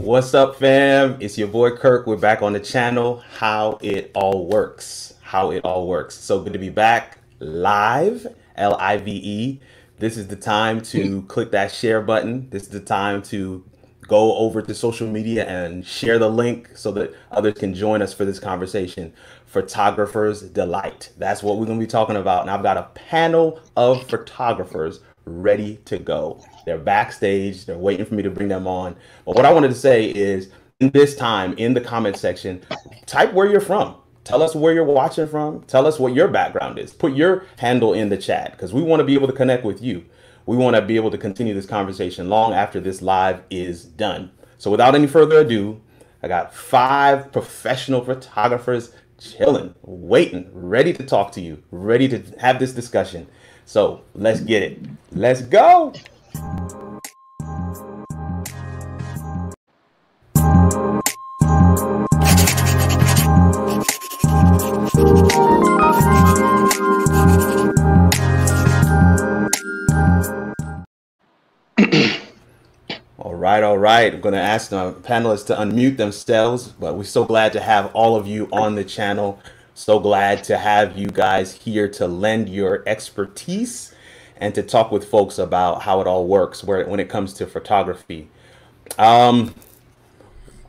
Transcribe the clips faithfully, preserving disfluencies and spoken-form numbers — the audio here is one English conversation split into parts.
What's up, fam? It's your boy Kirk. We're back on the channel. How it all works. How it all works. So good to be back live, L I V E. This is the time to click that share button. This is the time to go over to social media and share the link so that others can join us for this conversation. Photographer's delight. That's what we're going to be talking about. And I've got a panel of photographers ready to go. They're backstage. They're waiting for me to bring them on. But what I wanted to say is, in this time, in the comment section, type where you're from. Tell us where you're watching from. Tell us what your background is. Put your handle in the chat because we want to be able to connect with you. We want to be able to continue this conversation long after this live is done. So without any further ado, I got five professional photographers chilling, waiting, ready to talk to you, ready to have this discussion. So let's get it. Let's go. All right, all right. I'm going to ask the panelists to unmute themselves, but we're so glad to have all of you on the channel. So glad to have you guys here to lend your expertise and to talk with folks about how it all works where, when it comes to photography. Um,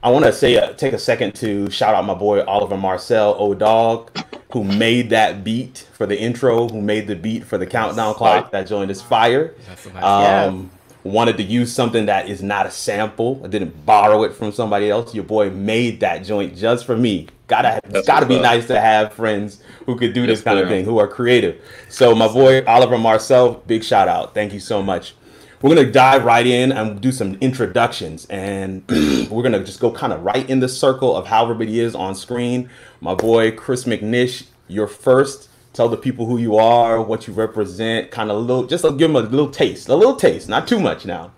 I want to say uh, take a second to shout out my boy Oliver Marcel O'Dog, who made that beat for the intro, who made the beat for the countdown clock that joined us fire. That's a nice um, yeah. Wanted to use something that is not a sample. I didn't borrow it from somebody else. Your boy made that joint just for me. Gotta, it's gotta be nice to have friends who could do this kind of thing, who are creative. So my boy Oliver Marcel, big shout out. Thank you so much. We're going to dive right in and do some introductions, and we're going to just go kind of right in the circle of how everybody is on screen. My boy, Chris McNish, you're first. Tell the people who you are, what you represent, kind of a little, just give them a little taste, a little taste, not too much now.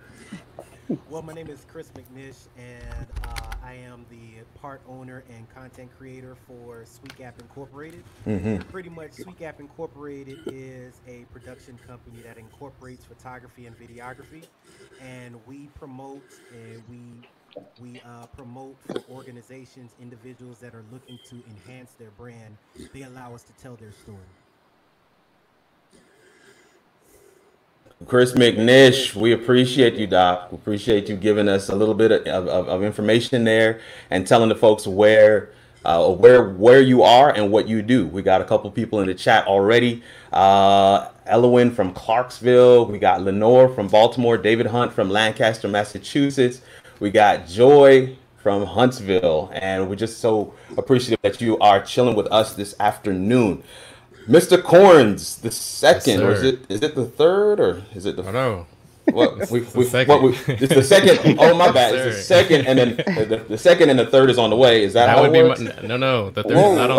Well, my name is Chris McNish, and uh, I am the part owner and content creator for Sweet Gap Incorporated. Mm-hmm. Pretty much, Sweet Gap Incorporated is a production company that incorporates photography and videography, and we promote and we we uh, promote for organizations, individuals that are looking to enhance their brand. They allow us to tell their story. Chris McNish, we appreciate you, Doc. We appreciate you giving us a little bit of, of, of information there and telling the folks where uh, where where you are and what you do. We got a couple people in the chat already. Uh, Elwin from Clarksville. We got Lenore from Baltimore. David Hunt from Lancaster, Massachusetts. We got Joy from Huntsville. And we're just so appreciative that you are chilling with us this afternoon. Mister Corns, the second, yes, or is it is it the third, or is it the? I know. What we, we, what we it's the second. Oh my bad, it's the second, and then the, the second and the third is on the way. Is that, that how would it works? Be my, no, no, the third Whoa. Is not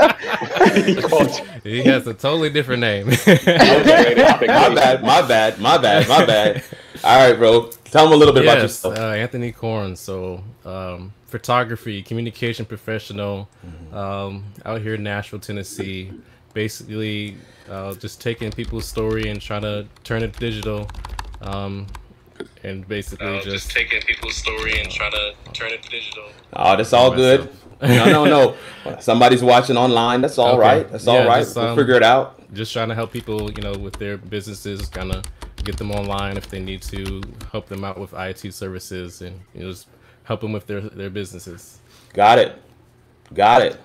on the way. He has a totally different name. Okay, my bad, my bad, my bad, my bad. All right, bro. Tell them a little bit yes, about yourself. Uh, Anthony Corn. So. Um, photography, communication professional, um, out here in Nashville, Tennessee, basically uh, just taking people's story and trying to turn it digital, um, and basically uh, just, just taking people's story and trying to turn it digital. Oh, that's all good. No, no, no. Somebody's watching online. That's all okay. right. That's yeah, all right. Just, we'll um, figure it out. Just trying to help people, you know, with their businesses, kind of get them online if they need to, help them out with I T services, and you know, just help them with their, their businesses. Got it. Got it.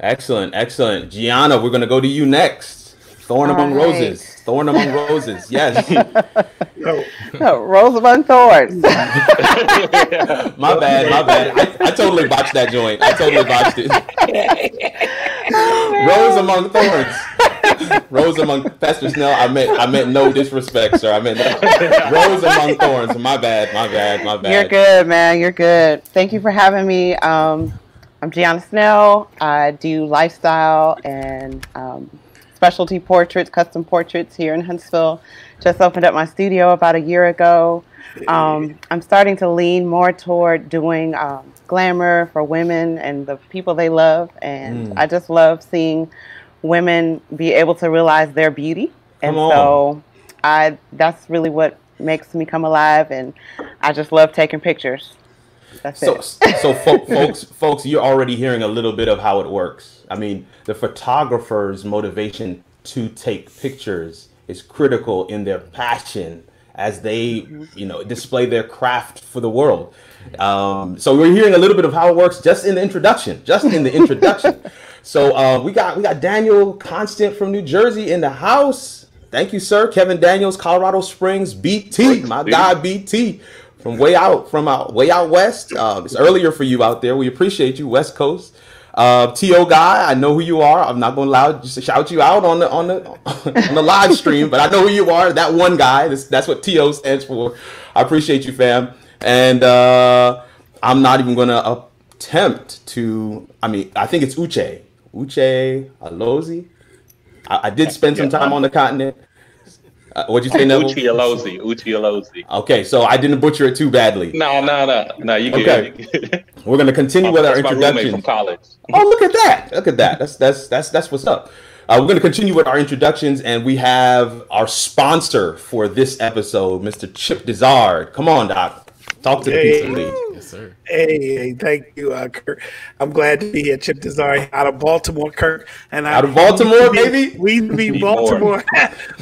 Excellent. Excellent. Gianna, we're going to go to you next. Thorn All among right. roses. Thorn among roses. Yes. No. No, rose among thorns. My bad. My bad. I, I totally botched that joint. I totally botched it. Rose among thorns. Rose among Pastor Snell. I meant I meant no disrespect, sir. I meant no. Rose among thorns. My bad. My bad. My bad. You're good, man. You're good. Thank you for having me. Um, I'm Gianna Snell. I do lifestyle and um, specialty portraits, custom portraits here in Huntsville. Just opened up my studio about a year ago. Um, I'm starting to lean more toward doing um, glamour for women and the people they love. And mm. I just love seeing women be able to realize their beauty. And so I that's really what makes me come alive. And I just love taking pictures. That's so, it. So fo folks, folks, you're already hearing a little bit of how it works. I mean, the photographer's motivation to take pictures is critical in their passion as they, you know, display their craft for the world. Um, so we're hearing a little bit of how it works just in the introduction, just in the introduction. So uh, we got we got Daniel Constant from New Jersey in the house. Thank you, sir. Kevin Daniels, Colorado Springs, B T, my guy B T, from way out, from out way out west. Uh, it's earlier for you out there. We appreciate you, West Coast. Uh, T O guy, I know who you are. I'm not going to loud just shout you out on the on the on the live stream, but I know who you are. That one guy. That's, that's what T O stands for. I appreciate you, fam. And uh, I'm not even going to attempt to. I mean, I think it's Uche, Uche Alozie. I, I did spend some time on the continent. Uh, what'd you say, Neville? Uche Alozie. Uche Alozie. Okay, so I didn't butcher it too badly. No, no, no, no. You okay. Good. We're gonna continue oh, with our introduction. From college. Oh, look at that! Look at that! That's that's that's that's what's up. Uh, we're gonna continue with our introductions, and we have our sponsor for this episode, Mister Chip Dizard. Come on, Doc. Talk to hey, the pizza, please. Yes, sir. Hey, thank you, uh, Kirk. I'm glad to be here. Chip Dizard out of Baltimore, Kirk. And out I, of Baltimore, we, baby. We be Baltimore.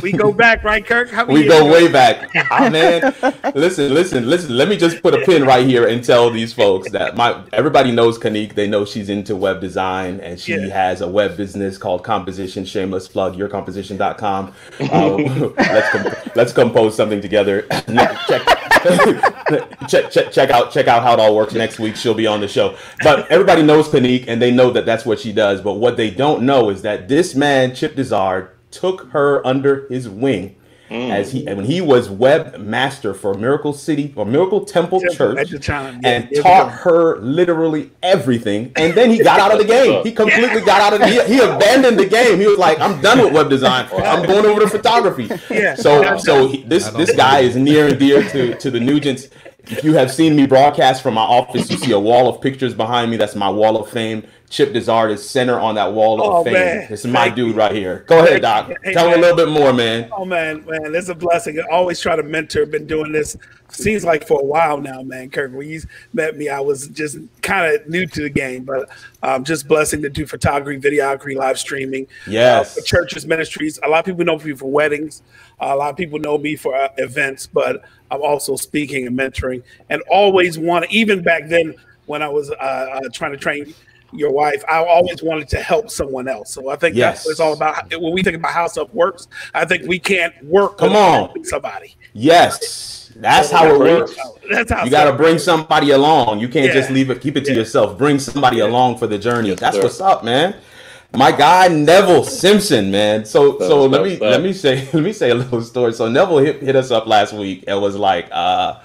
We go back, right, Kirk? How we go way back. Oh, man, listen, listen, listen. Let me just put a pin right here and tell these folks that my everybody knows Kanique. They know she's into web design, and she yeah. has a web business called Composition. Shameless plug, your composition dot com. Uh, let's com let's compose something together. Check. check, check, check out check out how it all works. Next week she'll be on the show. But everybody knows Kanique, and they know that that's what she does. But what they don't know is that this man Chip Dizard took her under his wing Mm. As he, when he was webmaster for Miracle City or Miracle Temple, Temple Church at the time, yeah, and taught her literally everything. And then he got out of the game. He completely yeah. got out of the, he, he abandoned the game. He was like, I'm done with web design. I'm going over to photography. Yeah. So, so he, this, this guy is near and dear to, to the Nugents. If you have seen me broadcast from my office, you see a wall of pictures behind me. That's my wall of fame. Chip Dizard is center on that wall oh, of fame. Man. This is my Thank dude you. Right here. Go ahead, Doc. Hey, Tell man. me a little bit more, man. Oh, man, man, it's a blessing. I always try to mentor. Been doing this, seems like for a while now, man. Kirk, when you met me, I was just kind of new to the game, but um, just blessing to do photography, videography, live streaming. Yes. Uh, for churches, ministries. A lot of people know me for weddings. Uh, a lot of people know me for uh, events, but I'm also speaking and mentoring. And always want, even back then when I was uh, uh, trying to train your wife, I always wanted to help someone else. So I think yes. that's what it's all about. When we think about how stuff works, I think we can't work Come on. somebody. Yes, that's so how it works. That's how you got to bring somebody along. You can't yeah. just leave it, keep it to yeah. yourself. Bring somebody yeah. along for the journey. Yes, that's sir. what's up, man. My guy Neville Simpson, man. So that's so let me fun. let me say let me say a little story. So Neville hit, hit us up last week and was like, uh,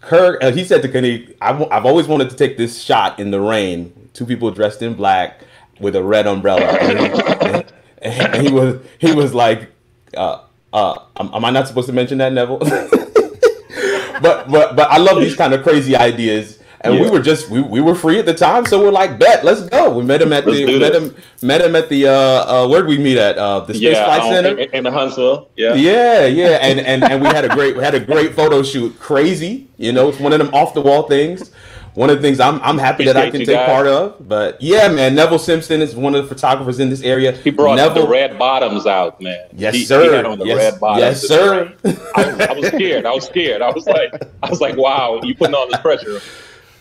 Kirk. Uh, he said to Kanique, I've, I've always wanted to take this shot in the rain. Two people dressed in black with a red umbrella, and he, and he was he was like, uh, uh, "Am I not supposed to mention that, Neville?" but but but I love these kind of crazy ideas, and yeah. we were just we, we were free at the time, so we're like, "Bet, let's go." We met him at let's the we met him met him at the uh, uh, where'd we meet at uh, the Space yeah, Flight Center in, in the Huntsville. Yeah, yeah, yeah, and and and we had a great we had a great photo shoot. Crazy, you know, it's one of them off the wall things. One of the things I'm, I'm happy Appreciate that I can take guys. part of, but yeah, man, Neville Simpson is one of the photographers in this area. He brought Neville. the red bottoms out, man. Yes, he, sir. He had on the yes, red bottoms. Yes, sir. I was, I was scared. I was scared. I was like, I was like, wow, you putting all this pressure.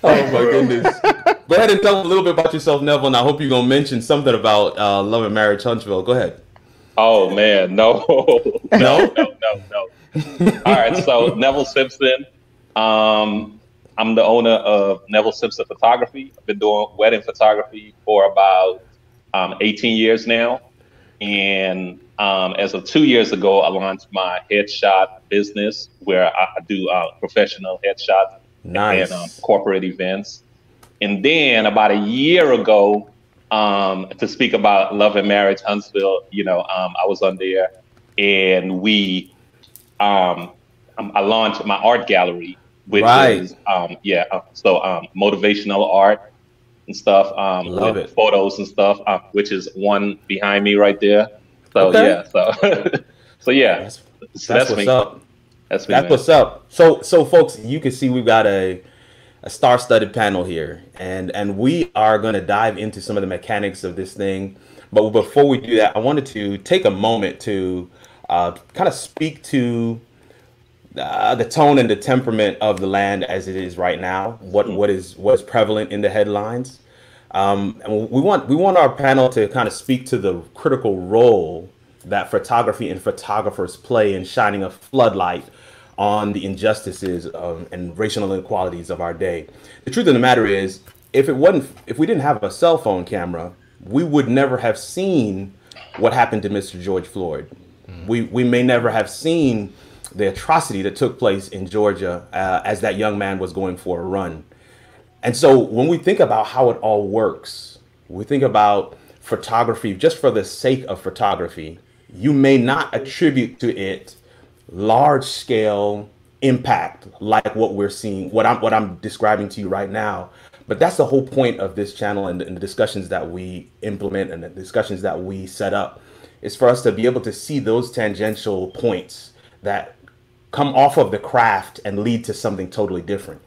Oh my goodness. Go ahead and tell them a little bit about yourself, Neville, and I hope you're gonna mention something about uh, Love and Marriage Huntsville. Go ahead. Oh man, no, no, no, no, no. All right, so Neville Simpson. Um, I'm the owner of Neville Simpson Photography. I've been doing wedding photography for about um, eighteen years now. And um, as of two years ago, I launched my headshot business where I do uh, professional headshots nice. and um, corporate events. And then about a year ago, um, to speak about Love and Marriage Huntsville, you know, um, I was on there and we, um, I launched my art gallery. Which right. is, um, yeah, so um, motivational art and stuff, um, Love it. photos and stuff, uh, which is one behind me right there. So, okay. yeah, so, so yeah, that's, that's, so that's what's me. up. That's, me, that's what's up. So, so folks, you can see we've got a, a star-studded panel here, and, and we are going to dive into some of the mechanics of this thing. But before we do that, I wanted to take a moment to uh, kind of speak to Uh, the tone and the temperament of the land as it is right now. What what is what is prevalent in the headlines, um, and we want we want our panel to kind of speak to the critical role that photography and photographers play in shining a floodlight on the injustices of, and racial inequalities of our day. The truth of the matter is, if it wasn't if we didn't have a cell phone camera, we would never have seen what happened to Mister George Floyd. Mm-hmm. We we may never have seen the atrocity that took place in Georgia uh, as that young man was going for a run. And so when we think about how it all works, we think about photography just for the sake of photography. You may not attribute to it large scale impact like what we're seeing, what I'm, what I'm describing to you right now. But that's the whole point of this channel and, and the discussions that we implement and the discussions that we set up is for us to be able to see those tangential points that come off of the craft and lead to something totally different.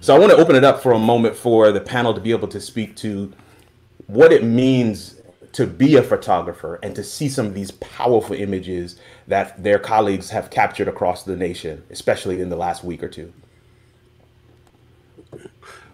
So I want to open it up for a moment for the panel to be able to speak to what it means to be a photographer and to see some of these powerful images that their colleagues have captured across the nation, especially in the last week or two.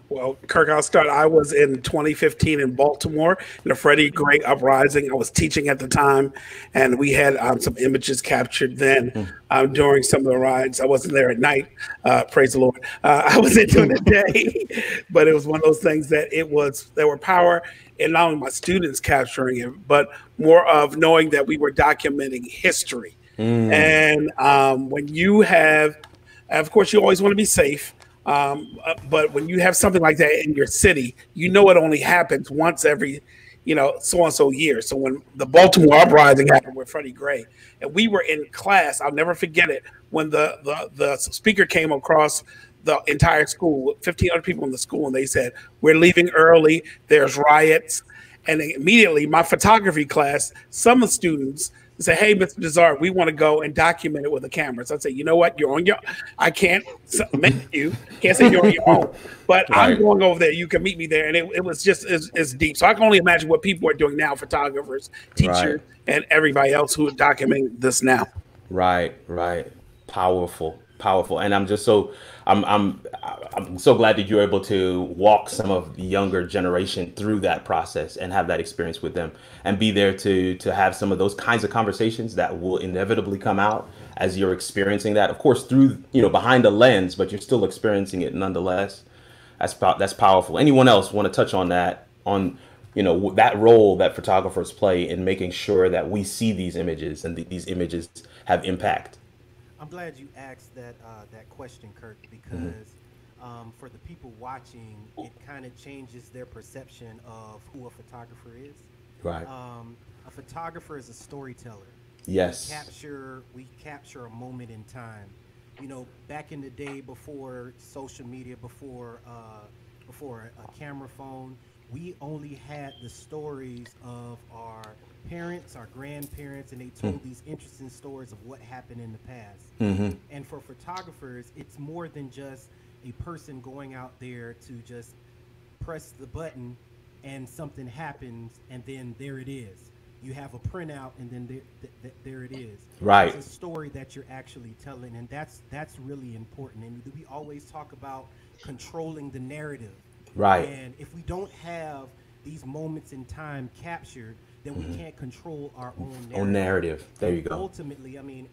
Well, Kirk, I'll start. I was in twenty fifteen in Baltimore in the Freddie Gray uprising. I was teaching at the time, and we had um, some images captured then um, during some of the rides. I wasn't there at night, uh, praise the Lord. Uh, I was in during the day, but it was one of those things that it was, there were power in not only my students capturing it, but more of knowing that we were documenting history. Mm. And um, when you have, of course, you always want to be safe. Um, but when you have something like that in your city, you know it only happens once every, you know, so and so years. So when the Baltimore uprising happened with Freddie Gray, and we were in class, I'll never forget it, when the the, the speaker came across the entire school, fifteen other people in the school, and they said, "We're leaving early. There's riots." And immediately, my photography class, some of the students say, "Hey, Mister Dizard, we want to go and document it with a camera." So I say, "You know what? You're on your. I can't submit you. Can't say you're on your own. But right. I'm going over there. You can meet me there." And it, it was just it's, it's deep. So I can only imagine what people are doing now: photographers, teachers, right. and everybody else who is documenting this now. Right, right. Powerful, powerful. And I'm just so I'm I'm I'm so glad that you're able to walk some of the younger generation through that process and have that experience with them, and be there to to have some of those kinds of conversations that will inevitably come out as you're experiencing that. Of course, through, you know, behind the lens, but you're still experiencing it nonetheless. That's that's powerful. Anyone else want to touch on that, on, you know, that role that photographers play in making sure that we see these images and th these images have impact? I'm glad you asked that uh, that question, Kirk, because mm-hmm. um, for the people watching, it kind of changes their perception of who a photographer is. Right. Um, a photographer is a storyteller. Yes. We capture, we capture a moment in time. You know, back in the day, before social media, before uh, before a camera phone, we only had the stories of our parents, our grandparents, and they told mm. these interesting stories of what happened in the past. Mm-hmm. And for photographers, it's more than just a person going out there to just press the button and something happens, and then there it is. You have a printout, and then there, th th there it is. Right. It's a story that you're actually telling, and that's that's really important. And we always talk about controlling the narrative. Right. And if we don't have these moments in time captured, then we mm-hmm. can't control our own narrative. Own narrative. There and you go. Ultimately, I mean,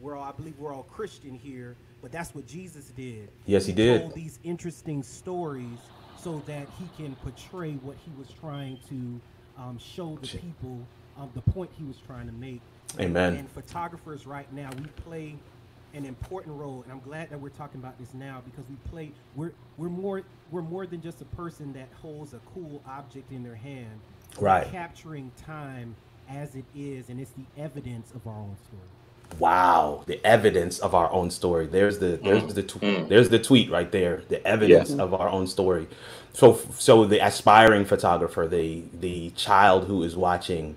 we're all, I believe we're all Christian here, but that's what Jesus did. Yes, he, he did. Told these interesting stories so that he can portray what he was trying to um, show the people, um, the point he was trying to make. Amen. And, and photographers right now, we play an important role, and I'm glad that we're talking about this now, because we play we're we're more we're more than just a person that holds a cool object in their hand. Right. We're capturing time as it is, and it's the evidence of our own story. Wow, the evidence of our own story. There's the there's mm. the tw mm. there's the tweet right there. The evidence yeah. of our own story. So so the aspiring photographer, the the child who is watching,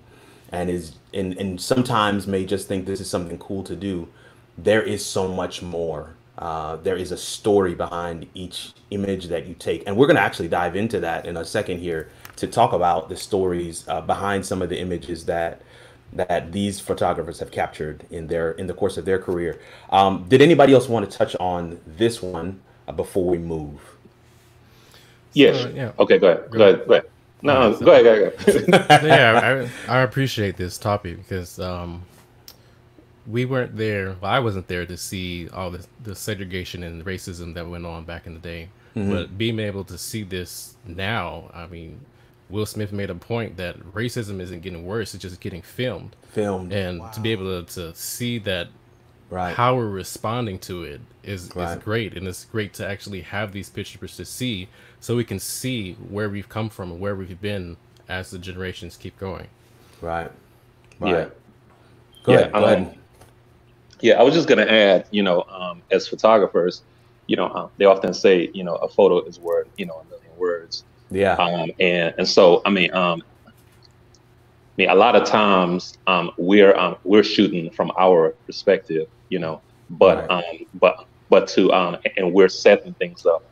and is and and sometimes may just think this is something cool to do. There is so much more. Uh, there is a story behind each image that you take. And we're going to actually dive into that in a second here to talk about the stories uh, behind some of the images that that these photographers have captured in their in the course of their career. Um, did anybody else want to touch on this one uh, before we move? Yes. Uh, yeah. Okay, go ahead. Go, go ahead. ahead. Go ahead. No, no so, go ahead. Go ahead. Go ahead. Yeah, I, I appreciate this topic because um, we weren't there. Well, I wasn't there to see all the, the segregation and racism that went on back in the day. Mm-hmm. But being able to see this now, I mean, Will Smith made a point that racism isn't getting worse; it's just getting filmed. Filmed, and wow. to be able to, to see that, right. how we're responding to it is right. is great, and it's great to actually have these pictures to see, so we can see where we've come from and where we've been as the generations keep going. Right. Right. Yeah. Go yeah, ahead. Go ahead. Yeah, I was just going to add, you know, um, as photographers, you know, um, they often say, you know, a photo is worth, you know, a million words. Yeah. Um, and and so, I mean, um, I mean, a lot of times um, we're um, we're shooting from our perspective, you know, but right. um, but but to um, and we're setting things up.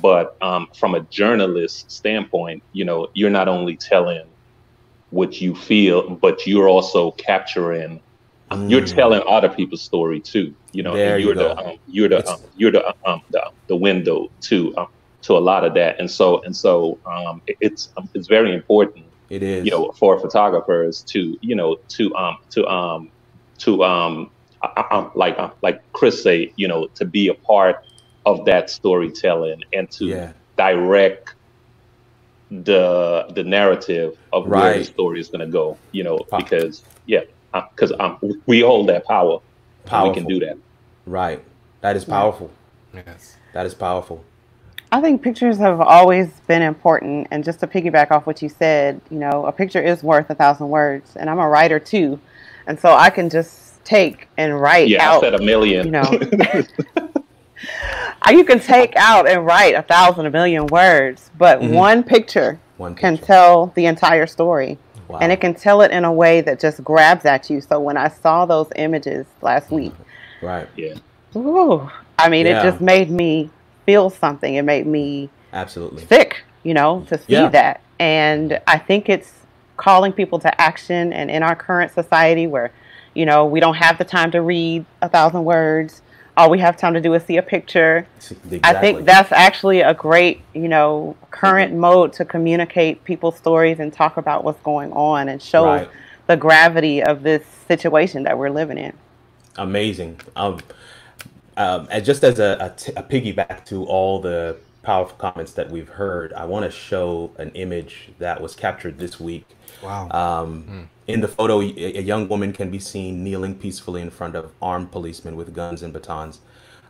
But um, from a journalist standpoint, you know, you're not only telling what you feel, but you're also capturing. You're telling other people's story too, you know. There and you're you the um, you're the um, you're the um, the, the window to um, to a lot of that, and so and so um, it, it's um, it's very important. It is, you know, for photographers to you know to um to um to um I, I, like I, like Chris say, you know, to be a part of that storytelling and to yeah. direct the the narrative of right. where the story is going to go, you know, because yeah. because um, we hold that power, Powerful. We can do that. Right. That is powerful. Yes. That is powerful. I think pictures have always been important. And just to piggyback off what you said, you know, a picture is worth a thousand words. And I'm a writer too. And so I can just take and write yeah, out. Yeah, I said a million. You know, you can take out and write a thousand, a million words. But mm-hmm. one picture one picture. can tell the entire story. Wow. And it can tell it in a way that just grabs at you. So when I saw those images last week. Right. Yeah. Ooh, I mean, yeah. it just made me... feel something. It made me absolutely sick, you know, to see yeah. that. And I think it's calling people to action. And in our current society where, you know, we don't have the time to read a thousand words, all we have time to do is see a picture. Exactly. I think that's actually a great, you know, current mm-hmm. mode to communicate people's stories and talk about what's going on and show right. the gravity of this situation that we're living in. Amazing. Um, Um, and just as a, a, t a piggyback to all the powerful comments that we've heard, I want to show an image that was captured this week. Wow. Um, mm. In the photo, a, a young woman can be seen kneeling peacefully in front of armed policemen with guns and batons.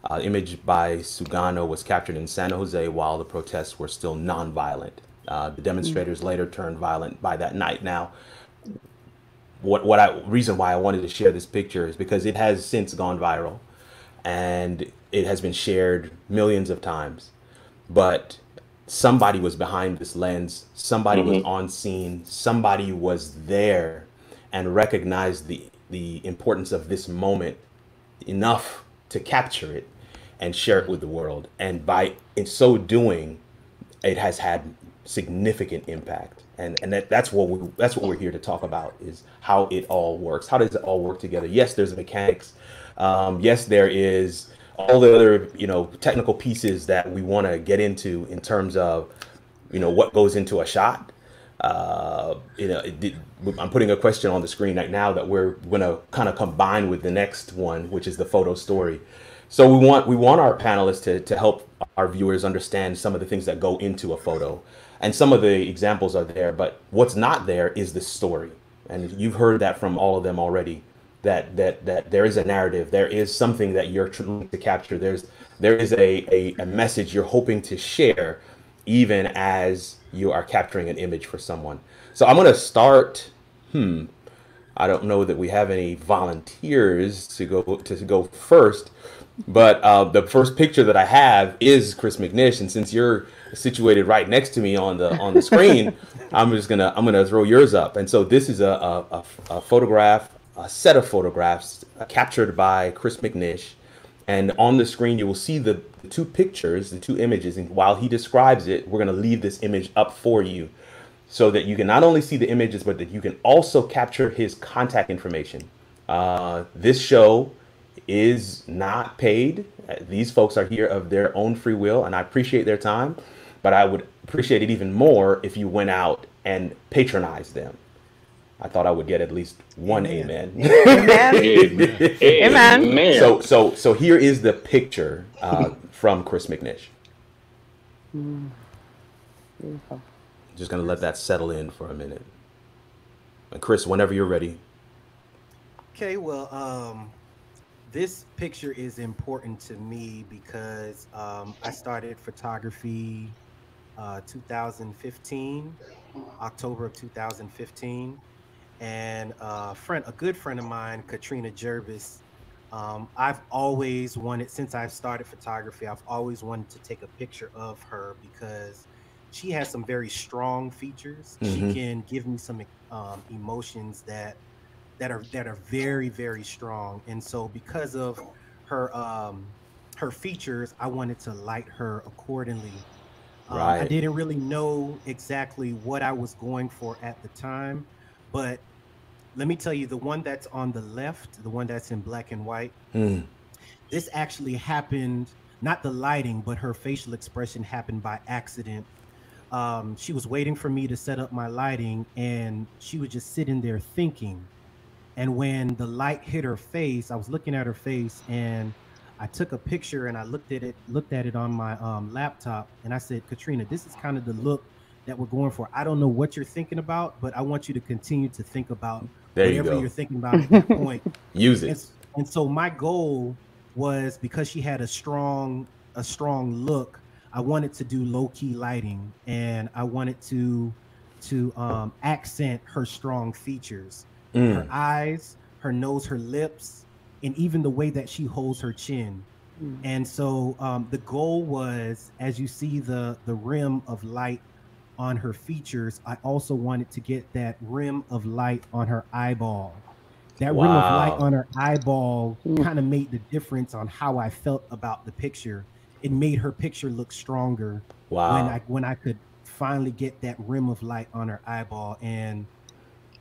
Uh, image by Sugano was captured in San Jose while the protests were still nonviolent. Uh, the demonstrators mm. later turned violent by that night. Now, what, what I, reason why I wanted to share this picture is because it has since gone viral. And it has been shared millions of times, but somebody was behind this lens. Somebody mm-hmm. was on scene. Somebody was there and recognized the, the importance of this moment enough to capture it and share it with the world. And by in so doing, it has had significant impact. And, and that, that's what we, that's what we're here to talk about, is how it all works. How does it all work together? Yes, there's mechanics. Um, yes, there is all the other, you know, technical pieces that we want to get into in terms of, you know, what goes into a shot. Uh, you know, it did, I'm putting a question on the screen right now that we're going to kind of combine with the next one, which is the photo story. So we want we want our panelists to, to help our viewers understand some of the things that go into a photo. And some of the examples are there, but what's not there is the story. And you've heard that from all of them already. That that that there is a narrative, there is something that you're trying to capture. There's there is a, a a message you're hoping to share, even as you are capturing an image for someone. So I'm gonna start. Hmm, I don't know that we have any volunteers to go to go first, but uh, the first picture that I have is Chris McNish, and since you're situated right next to me on the on the screen, I'm just gonna I'm gonna throw yours up. And so this is a a, a, a photograph. A set of photographs captured by Chris McNish, and on the screen you will see the two pictures, the two images, and while he describes it, we're going to leave this image up for you so that you can not only see the images, but that you can also capture his contact information. Uh, this show is not paid. These folks are here of their own free will, and I appreciate their time, but I would appreciate it even more if you went out and patronized them. I thought I would get at least one amen. Amen. Amen. Amen. Amen. So, so, so here is the picture uh, from Chris McNish. Mm. Beautiful. Just gonna let that settle in for a minute. And Chris, whenever you're ready. Okay. Well, um, this picture is important to me because um, I started photography uh, two thousand fifteen, October of two thousand fifteen. And a friend, a good friend of mine, Katrina Jervis, um, I've always wanted, since I've started photography, I've always wanted to take a picture of her because she has some very strong features. Mm-hmm. She can give me some um, emotions that that are that are very, very strong. And so because of her um, her features, I wanted to light her accordingly. Right. Um, I didn't really know exactly what I was going for at the time, but let me tell you, the one that's on the left, the one that's in black and white, mm. this actually happened, not the lighting, but her facial expression happened by accident. Um, she was waiting for me to set up my lighting, and she was just sitting there thinking. And when the light hit her face, I was looking at her face, and I took a picture, and I looked at it, looked at it on my um, laptop, and I said, Katrina, this is kind of the look that we're going for. I don't know what you're thinking about, but I want you to continue to think about there whatever you you're thinking about at that point. Use it. And, And so my goal was, because she had a strong a strong look, I wanted to do low-key lighting, and I wanted to to um, accent her strong features, mm. her eyes, her nose, her lips, and even the way that she holds her chin. Mm. And so um, the goal was, as you see the, the rim of light on her features, I also wanted to get that rim of light on her eyeball. That wow. rim of light on her eyeball mm. kind of made the difference on how I felt about the picture. It made her picture look stronger wow. when I when I could finally get that rim of light on her eyeball, and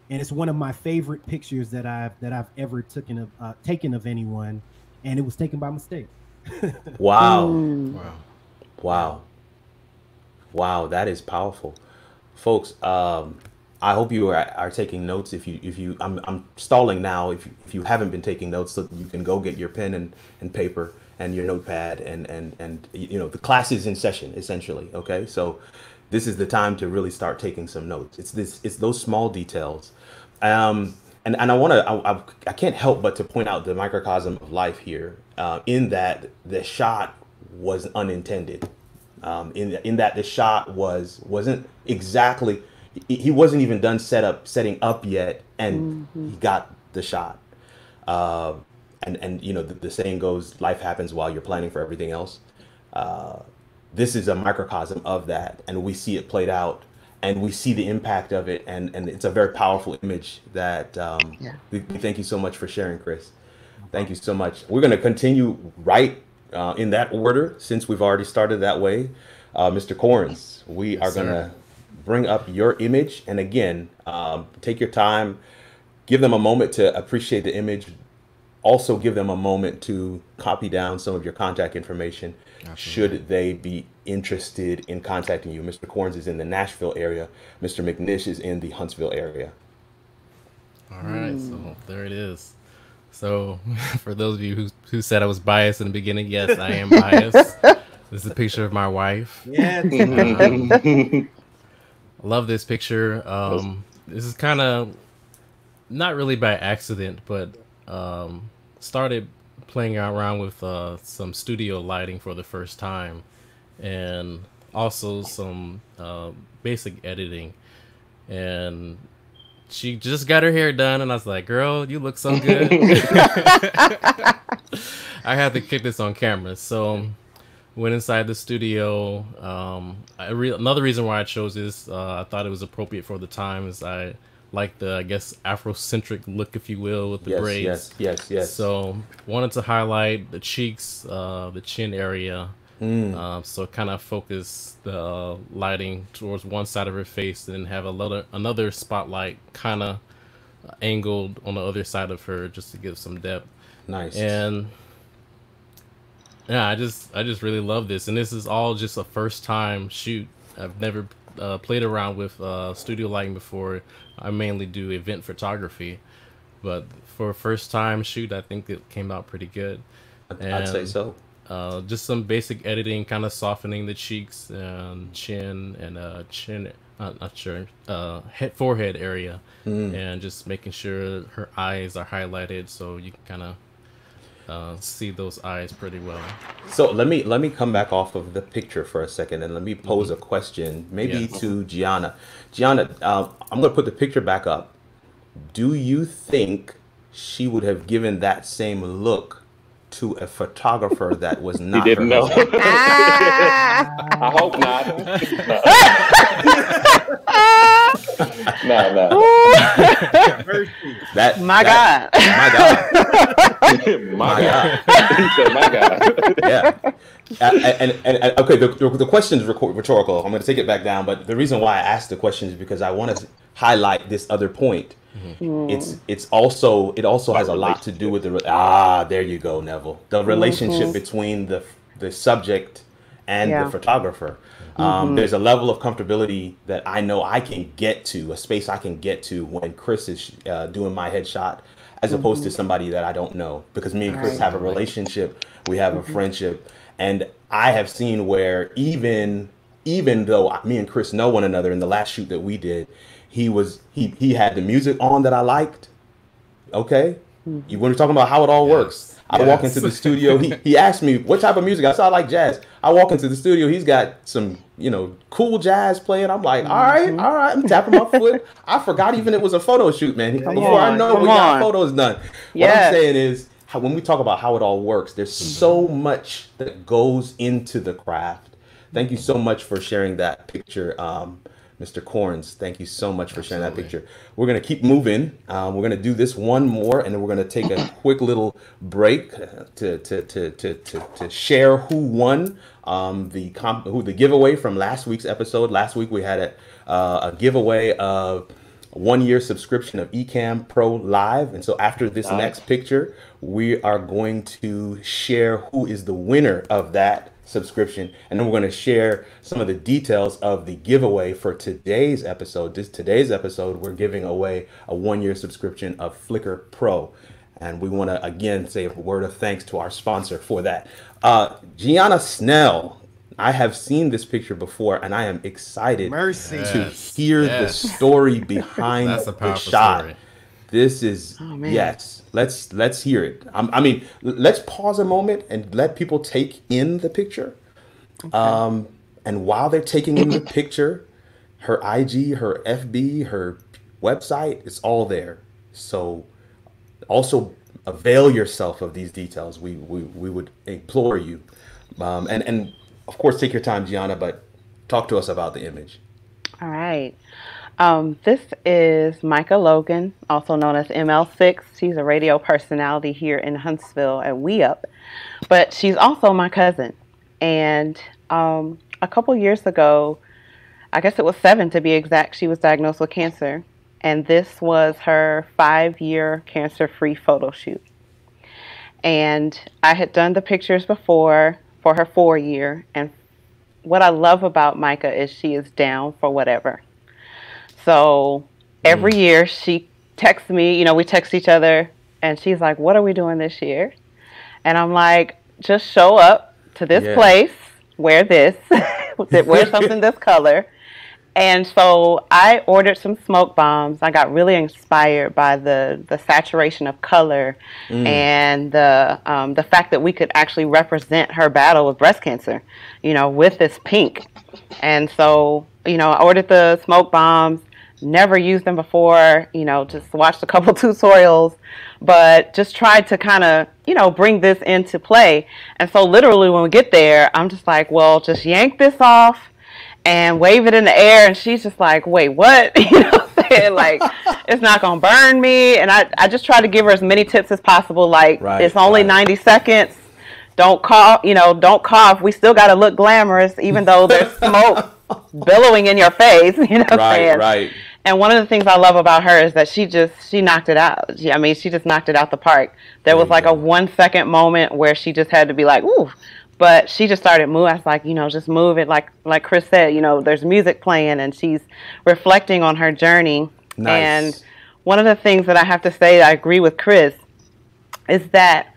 and it's one of my favorite pictures that I've that I've ever taken of uh, taken of anyone, and it was taken by mistake. Wow. Mm. Wow, wow, wow! That is powerful, folks. Um, I hope you are, are taking notes. If you if you I'm I'm stalling now. If you, if you haven't been taking notes, so you can go get your pen and and paper and your notepad, and and and you know, the class is in session essentially. Okay, so this is the time to really start taking some notes. It's this, it's those small details. Um, and, and I wanna, I, I, I can't help but to point out the microcosm of life here, uh, in that the shot was unintended. Um, in, in that the shot was, wasn't exactly, he wasn't even done set up, setting up yet, and mm-hmm. he got the shot. Uh, and, and you know, the, the saying goes, life happens while you're planning for everything else. Uh, This is a microcosm of that, and we see it played out, and we see the impact of it, and and it's a very powerful image that um yeah. we, we thank you so much for sharing, Chris. Thank you so much. We're going to continue right uh in that order, since we've already started that way. uh Mister Corns, we yes, are going to bring up your image, and again, um take your time, give them a moment to appreciate the image. Also give them a moment to copy down some of your contact information. Absolutely. Should they be interested in contacting you. Mister Corns is in the Nashville area. Mister McNish is in the Huntsville area. All right, mm. so there it is. So for those of you who, who said I was biased in the beginning, yes, I am biased. This is a picture of my wife. Yes. Um, love this picture. Um, this is kind of not really by accident, but Um, started playing around with uh, some studio lighting for the first time, and also some uh, basic editing. And she just got her hair done, and I was like, "Girl, you look so good." I had to kick this on camera, so went inside the studio. Um, I re another reason why I chose this, uh, I thought it was appropriate for the time, is I. like the, I guess, Afrocentric look, if you will, with the yes, braids. Yes, yes, yes. So wanted to highlight the cheeks, uh, the chin area. Mm. Uh, so kind of focus the uh, lighting towards one side of her face, and have a another, another spotlight kind of angled on the other side of her, just to give some depth. Nice. And yeah, I just, I just really love this. And this is all just a first time shoot. I've never Uh, played around with uh, studio lighting before. I mainly do event photography, but for a first time shoot, I think it came out pretty good. And, I'd say so. Uh, just some basic editing, kind of softening the cheeks and chin and uh, chin, uh, not sure, uh, head, forehead area, mm. and just making sure her eyes are highlighted, so you can kind of Uh, see those eyes pretty well. So let me let me come back off of the picture for a second, and let me pose a question, maybe yes. to Gianna. Gianna, uh, I'm going to put the picture back up. Do you think she would have given that same look to a photographer that was not? He didn't know. I hope not. No, no. that my that, God. My God. My God. My God. Yeah. And, and, and okay, the, the question is rhetorical. I'm going to take it back down. But the reason why I asked the question is because I want to highlight this other point. Mm-hmm. It's it's also it also has a lot to do with the ah. There you go, Neville. The relationship mm-hmm. between the the subject and yeah. the photographer. Mm-hmm. Um, there's a level of comfortability that I know I can get to, a space I can get to when Chris is uh, doing my headshot, as opposed mm-hmm. to somebody that I don't know, because me and Chris right. have a relationship, we have mm-hmm. a friendship, and I have seen where even even though me and Chris know one another, in the last shoot that we did, he was he he had the music on that I liked, okay, You were talking about how it all yes. works. I yes. walk into the studio. He, he asked me what type of music. I said, I like jazz. I walk into the studio. He's got some, you know, cool jazz playing. I'm like, all right, all right. I'm tapping my foot. I forgot even it was a photo shoot, man. Before on, I know we got photos done. Yes. What I'm saying is, how, when we talk about how it all works, there's mm-hmm. so much that goes into the craft. Thank you so much for sharing that picture. Um, Mister Corns, thank you so much for sharing Absolutely. that picture. We're going to keep moving. Um, we're going to do this one more, and then we're going to take a quick little break to to to to to, to share who won um, the comp who the giveaway from last week's episode. Last week we had a, uh, a giveaway of a one-year subscription of Ecamm Pro Live, and so after this Live. next picture, we are going to share who is the winner of that subscription, and then we're going to share some of the details of the giveaway for today's episode. This today's episode, we're giving away a one-year subscription of Flickr Pro, and we want to again say a word of thanks to our sponsor for that. Uh, Gianna Snell, I have seen this picture before, and I am excited Mercy. to yes. hear yes. the story behind That's a powerful the shot. Story. This is oh, man. yes. Let's let's hear it. I'm, I mean, let's pause a moment and let people take in the picture. Okay. Um, and while they're taking in the picture, her I G, her F B, her website—it's all there. So, also avail yourself of these details. We we we would implore you, um, and and of course take your time, Gianna. But talk to us about the image. All right. Um, this is Micah Logan, also known as M L six. She's a radio personality here in Huntsville at We Up, but she's also my cousin. And um, a couple years ago, I guess it was seven to be exact, she was diagnosed with cancer. And this was her five-year cancer-free photo shoot. And I had done the pictures before for her four-year. And what I love about Micah is she is down for whatever. So every year she texts me, you know, we text each other, and she's like, what are we doing this year? And I'm like, just show up to this yeah. place, wear this, wear something this color. And so I ordered some smoke bombs. I got really inspired by the, the saturation of color mm. and the, um, the fact that we could actually represent her battle with breast cancer, you know, with this pink. And so, you know, I ordered the smoke bombs. Never used them before, you know, just watched a couple tutorials, but just tried to kind of, you know, bring this into play. And so literally when we get there, I'm just like, well, just yank this off and wave it in the air. And she's just like, wait, what? You know what I'm saying? Like, it's not going to burn me. And I, I just try to give her as many tips as possible. Like, right, it's only right. ninety seconds. Don't cough, you know, don't cough. We still got to look glamorous, even though there's smoke billowing in your face, you know what right, I'm saying? Right. And one of the things I love about her is that she just, she knocked it out. She, I mean, she just knocked it out the park. There was like a one second moment where she just had to be like, ooh, but she just started moving. I was like, you know, just move it. Like, like Chris said, you know, there's music playing and she's reflecting on her journey. Nice. And one of the things that I have to say, I agree with Chris, is that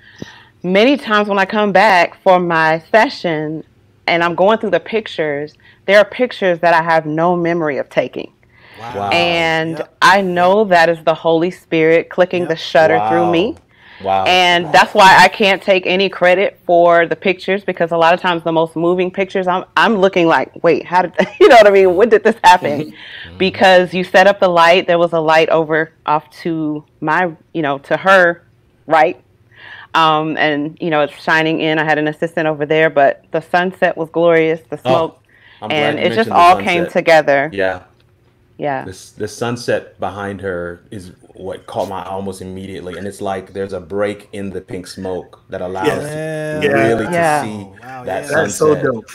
many times when I come back for my session and I'm going through the pictures, there are pictures that I have no memory of taking. Wow. And yep. I know that is the Holy Spirit clicking yep. the shutter wow. through me. Wow. And wow. that's why I can't take any credit for the pictures, because a lot of times the most moving pictures, I'm, I'm looking like, wait, how did, you know what I mean? When did this happen? Because you set up the light. There was a light over off to my, you know, to her right. Um, and, you know, it's shining in. I had an assistant over there, but the sunset was glorious, the smoke. Oh, and it just all came together. Yeah. Yeah. This, the sunset behind her is what caught my eye almost immediately. And it's like there's a break in the pink smoke that allows yeah. you really yeah. to see oh, wow, that yeah. sunset. That's so dope.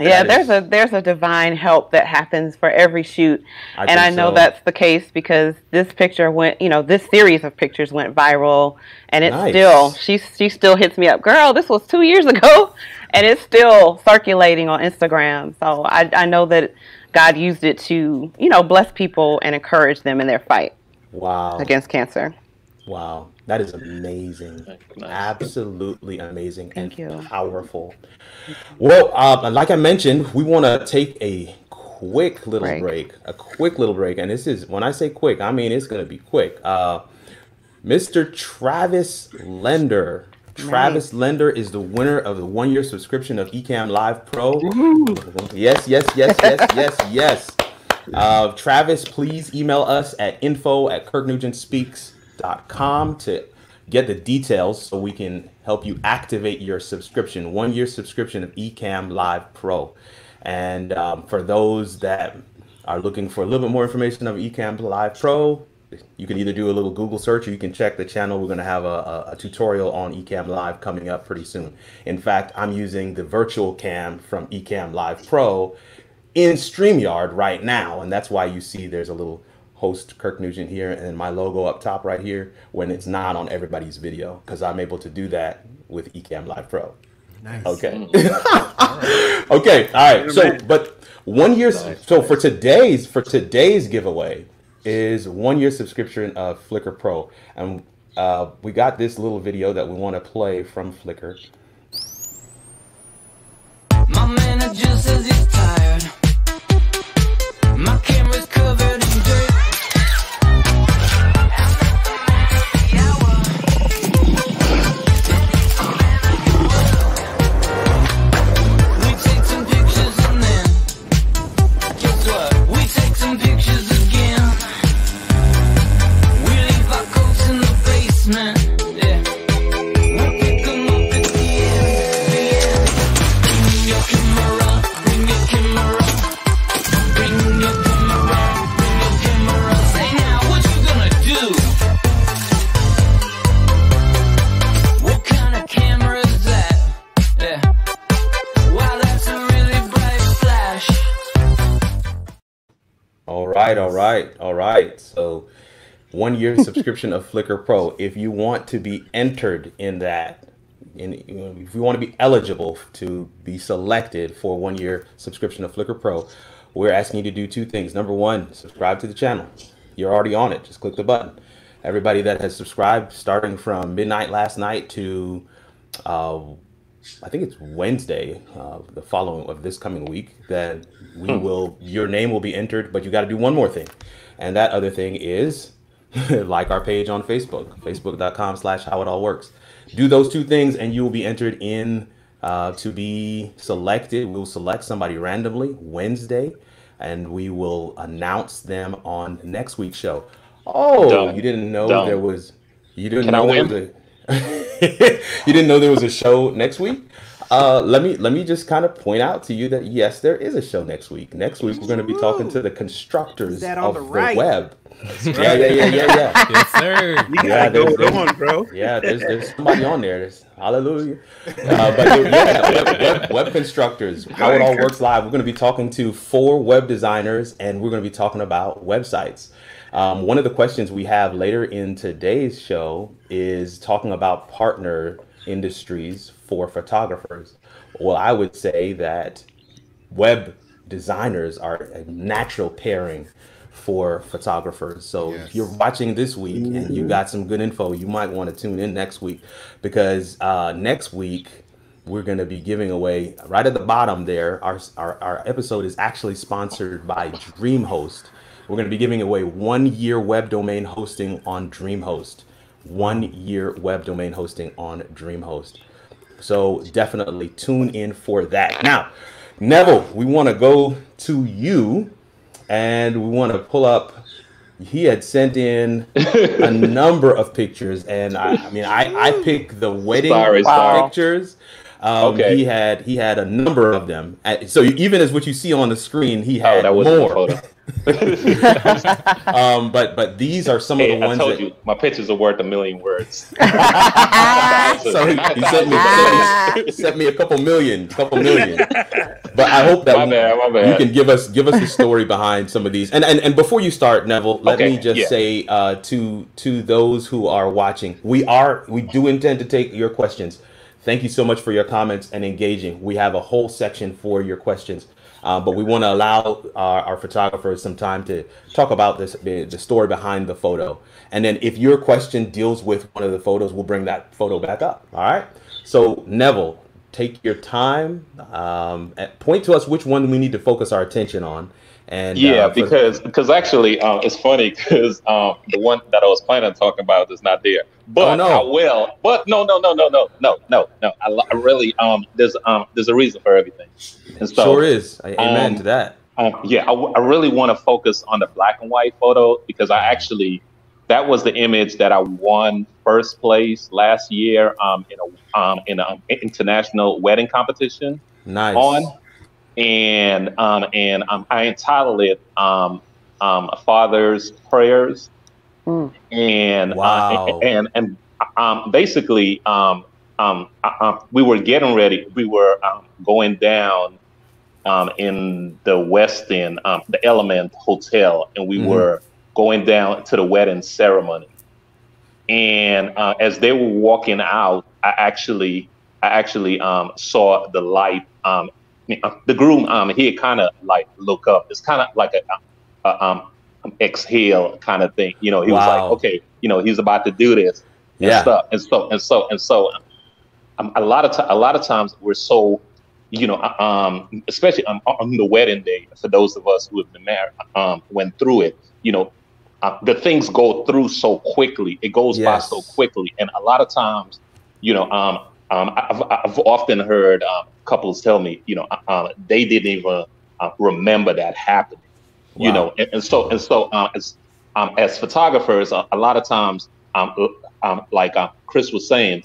Yeah, there's a there's a divine help that happens for every shoot. I and I know so. that's the case because this picture went, you know, this series of pictures went viral, and it's nice. still, she, she still hits me up, girl, this was two years ago, and it's still circulating on Instagram. So I, I know that God used it to, you know, bless people and encourage them in their fight wow. against cancer. Wow. That is amazing. Absolutely amazing Thank and you. powerful. Well, uh, like I mentioned, we want to take a quick little break. break, a quick little break. And this is, when I say quick, I mean, it's going to be quick. Uh, Mister Travis Lender. Travis nice. Lender is the winner of the one-year subscription of Ecamm Live Pro. Yes, yes, yes, yes, yes, yes. Uh, Travis, please email us at info at kirk nugent speaks dot com to get the details so we can help you activate your subscription, one-year subscription of Ecamm Live Pro. And um, for those that are looking for a little bit more information of Ecamm Live Pro, you can either do a little Google search or you can check the channel. We're going to have a, a, a tutorial on Ecamm Live coming up pretty soon. In fact, I'm using the virtual cam from Ecamm Live Pro in StreamYard right now, and that's why you see there's a little host Kirk Nugent here and my logo up top right here when it's not on everybody's video, because I'm able to do that with Ecamm Live Pro. Nice. Okay. Okay. All right. So, but one year. So for today's for today's giveaway is one year subscription of Flickr Pro, and uh, we got this little video that we want to play from Flickr. My manager says he's tired. My camera's covered in dirt. All right, all right. So, one year subscription of Flickr Pro. If you want to be entered in that, in, if you want to be eligible to be selected for one year subscription of Flickr Pro, we're asking you to do two things. Number one, subscribe to the channel. You're already on it. Just click the button. Everybody that has subscribed, starting from midnight last night to, uh, I think it's Wednesday, uh, the following of this coming week, that we will, your name will be entered, but you got to do one more thing. And that other thing is like our page on Facebook, facebook dot com slash how it all works. Do those two things and you will be entered in uh, to be selected. We'll select somebody randomly Wednesday and we will announce them on next week's show. Oh, Dumb. you didn't know Dumb. there was, you didn't Can know there was a, you didn't know there was a show next week? Uh, let me let me just kind of point out to you that, yes, there is a show next week. Next week, we're going to be talking to the constructors of the, right? the web. That's right. Yeah, yeah, yeah, yeah, yeah. Yes, sir. You gotta yeah, go on, bro. Yeah, there's, there's somebody on there. There's, hallelujah. Uh, but yeah, web, web, web constructors, how it all works live. We're going to be talking to four web designers, and we're going to be talking about websites. Um, one of the questions we have later in today's show is talking about partner industries for photographers. Well, I would say that web designers are a natural pairing for photographers. So yes. if you're watching this week mm-hmm. and you got some good info, you might want to tune in next week, because uh, next week we're going to be giving away, right at the bottom there, our, our, our episode is actually sponsored by DreamHost. We're going to be giving away one year web domain hosting on DreamHost. One year web domain hosting on DreamHost. So definitely tune in for that. Now, Neville, we want to go to you and we want to pull up. He had sent in a number of pictures, and I, I mean, I, I picked the wedding sorry, sorry. pictures. Um, okay. He had he had a number of them. So even as what you see on the screen, he had oh, that more. Photo. um, but but these are some hey, of the I ones. I told that... you, my pictures are worth a million words. So he, he sent me he sent me a couple million, couple million. But I hope that my bad, my bad. you can give us give us the story behind some of these. And and, and before you start, Neville, let okay, me just yeah. say uh, to to those who are watching, we are we do intend to take your questions. Thank you so much for your comments and engaging. We have a whole section for your questions, uh, but we want to allow our, our photographers some time to talk about this, the story behind the photo. And then if your question deals with one of the photos, we'll bring that photo back up. All right. So Neville, take your time. Um, point to us which one we need to focus our attention on, And yeah, uh, because because actually um, it's funny because um, the one that I was planning on talking about is not there. But oh, no. I will. But no, no, no, no, no, no, no, no. I, I really um there's um there's a reason for everything. And so, sure is. I, amen um, to that. Um, yeah, I, I really want to focus on the black and white photo because I actually that was the image that I won first place last year um, in a um, in an international wedding competition. Nice. On and um, and um, I entitled it um, um, "A Father's Prayers," mm. and, wow. uh, and and and um, basically um, um, uh, we were getting ready. We were um, going down. Um, in the West End, um, the Element Hotel, and we mm-hmm. were going down to the wedding ceremony. And uh, as they were walking out, I actually, I actually um, saw the light. Um, the groom, um, he kind of like look up. It's kind of like a, a um, exhale kind of thing. You know, he wow. was like, okay, you know, he's about to do this and yeah. stuff. And so and so and so, um, a lot of t- a lot of times we're so. You know, um, especially on, on the wedding day, for those of us who have been married, um, went through it, you know, uh, the things go through so quickly. It goes yes. by so quickly. And a lot of times, you know, um, um, I've, I've often heard um, couples tell me, you know, um, they didn't even uh, remember that happening, wow. you know. And, and so and so um, as, um, as photographers, uh, a lot of times, um, um, like uh, Chris was saying,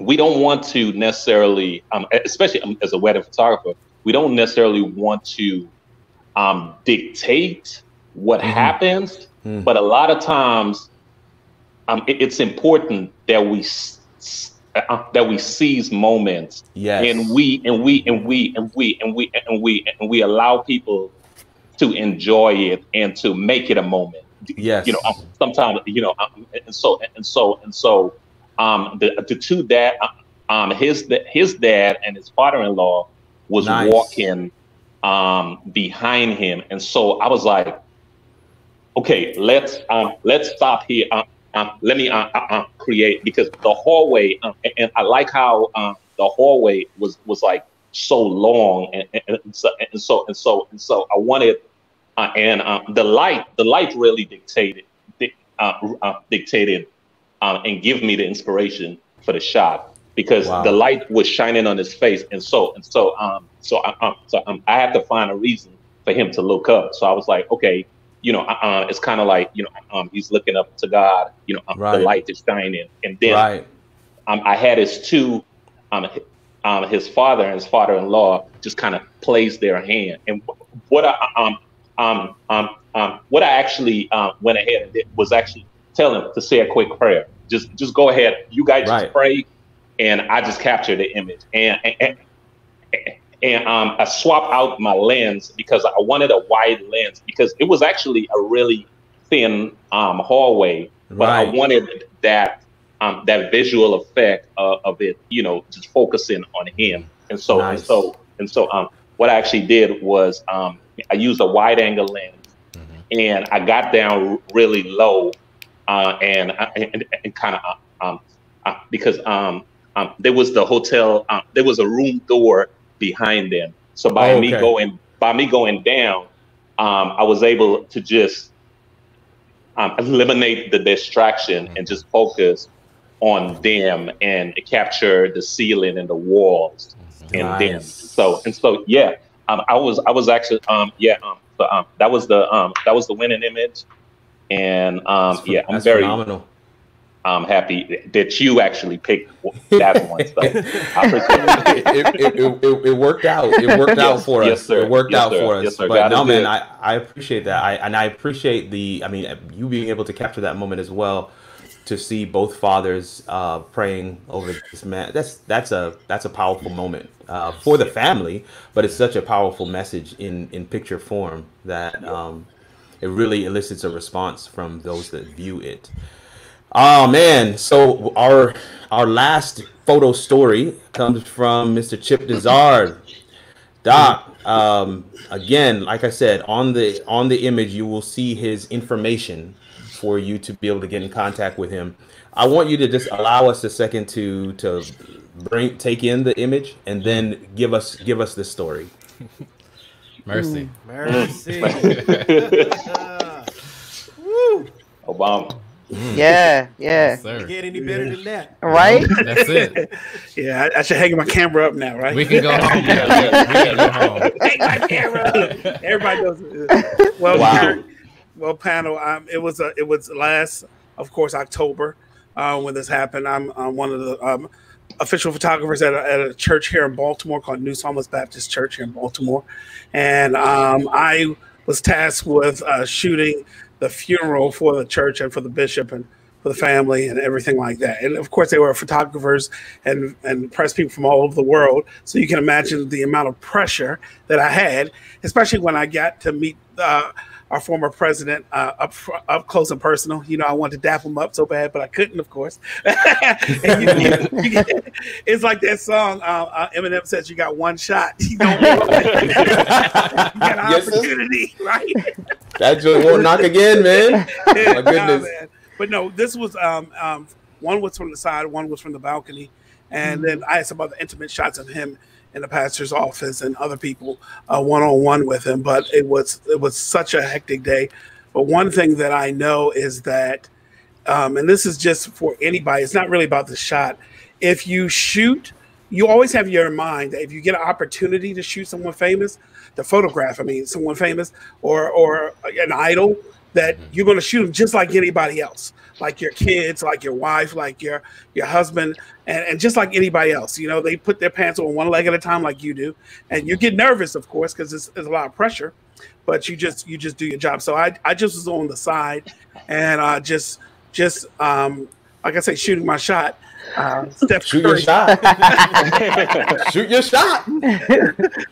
we don't want to necessarily, um, especially as a wedding photographer, we don't necessarily want to um, dictate what mm-hmm. happens. Mm-hmm. But a lot of times, um, it, it's important that we uh, that we seize moments, yes. and we and we and we and we and we and we and we allow people to enjoy it and to make it a moment. Yes, you know, um, sometimes you know, um, and so and so and so. Um, the, the two dad, um, his his dad and his father-in-law was nice. walking um, behind him, and so I was like, "Okay, let's um, let's stop here. Um, um, let me uh, uh, create because the hallway, um, and, and I like how um, the hallway was was like so long, and, and, and, so, and so and so and so I wanted, uh, and um, the light the light really dictated uh, uh, dictated." Um, and give me the inspiration for the shot because wow. the light was shining on his face, and so and so um so I um, so um, I had to find a reason for him to look up. So I was like, okay, you know, uh, it's kind of like you know um he's looking up to God, you know, um, right. the light is shining, and then right. um I had his two um um his father and his father-in-law just kind of place their hand, and what I um um um um what I actually um uh, went ahead and did was actually tell him to say a quick prayer. Just just go ahead. You guys right. just pray, and I just capture the image. And and, and, and um, I swap out my lens because I wanted a wide lens because it was actually a really thin um, hallway, but right. I wanted that um, that visual effect uh, of it, you know, just focusing on him. And so nice. and so and so um, what I actually did was um, I used a wide angle lens, mm-hmm. and I got down really low. Uh, and and, and kind of um, uh, because um, um, there was the hotel, um, there was a room door behind them. So by oh, okay. me going by me going down, um, I was able to just um, eliminate the distraction mm-hmm. and just focus on them and capture the ceiling and the walls nice. and them. So and so yeah, um, I was I was actually um, yeah um, so, um, that was the um, that was the winning image. And um, yeah, I'm very phenomenal. Um, happy that you actually picked that one. So it, it, it, it, it worked out. It worked yes, out for yes, us. Sir. It worked yes, out sir. for yes, us. Sir. But God no, man, good. I I appreciate that. I and I appreciate the. I mean, you being able to capture that moment as well, to see both fathers uh, praying over this man. That's that's a that's a powerful moment uh, for the family. But it's such a powerful message in in picture form that. Um, It really elicits a response from those that view it. Oh man! So our our last photo story comes from Mister Chip Dizard. Doc, um, again, like I said, on the on the image you will see his information for you to be able to get in contact with him. I want you to just allow us a second to to bring take in the image and then give us give us this story. Mercy. Ooh, mercy. Woo. Obama. Mm. Yeah, yeah. Yes, get any better yeah. than that, right? That's it. Yeah, I, I should hang my camera up now, right? We can go home. Yeah, yeah, we can go home. Hang my camera up. Everybody knows. It. Well, wow. well, panel. Um, it was a. Uh, it was last, of course, October uh, when this happened. I'm, I'm one of the um, official photographers at a, at a church here in Baltimore called New Psalmist Baptist Church here in Baltimore, and um, I was tasked with uh, shooting the funeral for the church and for the bishop and for the family and everything like that. And of course, they were photographers and, and press people from all over the world. So you can imagine the amount of pressure that I had, especially when I got to meet uh, our former president uh, up up close and personal. You know, I wanted to dap him up so bad, but I couldn't, of course. And you, you, you, it's like that song uh, uh, Eminem says, you got one shot. You don't want it. You got an yes, opportunity, sir. Right? That just won't knock again, man. Yeah, my goodness. Nah, man. But no, this was um, um, one was from the side, one was from the balcony, and mm-hmm. then I had some other intimate shots of him in the pastor's office and other people uh, one on one with him. But it was it was such a hectic day. But one thing that I know is that, um, and this is just for anybody, it's not really about the shot. If you shoot, you always have your mind that if you get an opportunity to shoot someone famous, to photograph, I mean, someone famous or or an idol, that you're going to shoot them just like anybody else, like your kids, like your wife, like your your husband, and, and just like anybody else. You know, they put their pants on one leg at a time like you do, and you get nervous, of course, because it's, it's a lot of pressure, but you just you just do your job. So I, I just was on the side and uh, just, just um, like I say, shooting my shot. Uh, Steph Shoot Curry. your shot. Shoot your shot.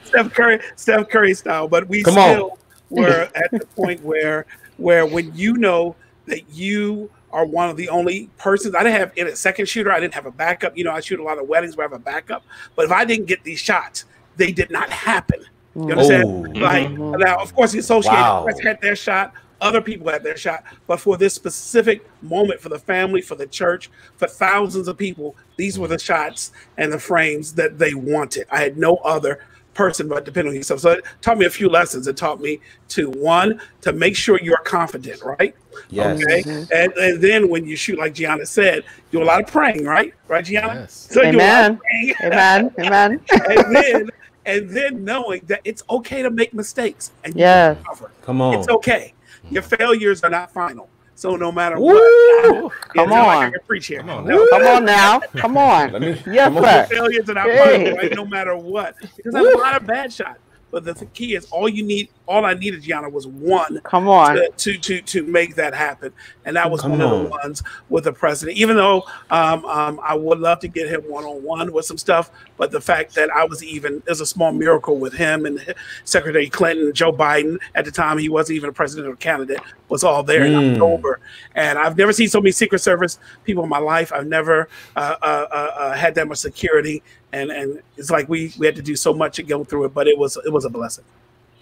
Steph Curry, Steph Curry style. But we Come still on. were at the point where where when you know that you are one of the only persons. I didn't have in a second shooter. I didn't have a backup. You know, I shoot a lot of weddings where I have a backup. But if I didn't get these shots, they did not happen. You understand? Oh. Like mm-hmm. now, of course, the Associated wow. Press had their shot. Other people had their shot, but for this specific moment, for the family, for the church, for thousands of people, these were the shots and the frames that they wanted. I had no other person but depend on yourself. So it taught me a few lessons. It taught me to, one, to make sure you're confident, right? Yes. Okay. Mm-hmm. And, and then when you shoot, like Gianna said, do a lot of praying, right? Right, Gianna? Yes. So Amen. You Amen. Amen. And then, and then knowing that it's okay to make mistakes. And yeah. Come on. It's okay. Your failures are not final. So no matter Woo! what, come on. Come on now. Come on now. Come on. Let me, yes, come on. Your failures are not hey. final, right? No matter what. Because Woo! I had a lot of bad shots. But the key is all you need, all I needed, Gianna, was one come on. To, to, to, to make that happen. And that was come one on. of the ones with the president. Even though um, um, I would love to get him one-on-one with some stuff, but the fact that I was even, there's a small miracle with him and Secretary Clinton, Joe Biden, at the time he wasn't even a presidential candidate, was all there mm. in October. And I've never seen so many Secret Service people in my life. I've never uh, uh, uh, had that much security. And and it's like we we had to do so much to go through it, but it was it was a blessing.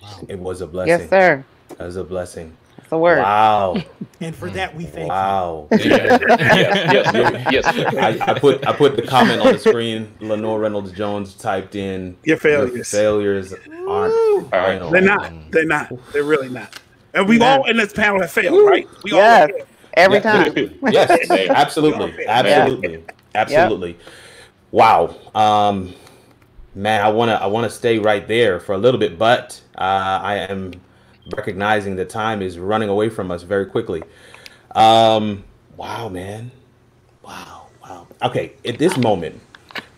Wow. It was a blessing. Yes, sir. It was a blessing. That's the word. Wow. And for that we thank wow. you. Wow. Yeah. yeah. Yes, yes, yes. I, I put I put the comment on the screen. Lenore Reynolds Jones typed in your failures. Your failures aren't final. They're not. They're not. They're really not. And we've yeah. all in this panel have failed, Woo. right? We yes. all failed. Every yeah. time. Yes, absolutely. Absolutely. Absolutely. Yeah. absolutely. Yep. Wow, um, man, I wanna I wanna stay right there for a little bit, but uh, I am recognizing that time is running away from us very quickly. Um, wow, man, wow, wow. Okay, at this moment,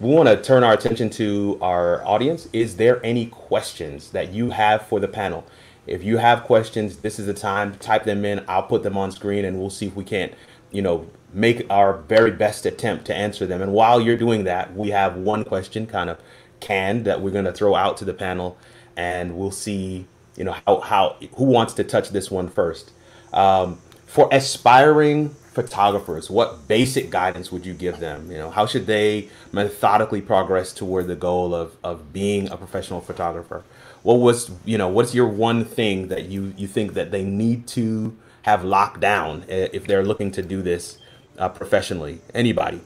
we wanna turn our attention to our audience. Is there any questions that you have for the panel? If you have questions, this is the time. Type them in. I'll put them on screen, and we'll see if we can't, you know, make our very best attempt to answer them. And while you're doing that, we have one question kind of canned that we're going to throw out to the panel, and we'll see, you know, how, how who wants to touch this one first. Um, for aspiring photographers, what basic guidance would you give them? You know, how should they methodically progress toward the goal of, of being a professional photographer? What was, you know, what's your one thing that you, you think that they need to have locked down if they're looking to do this Uh, professionally? Anybody?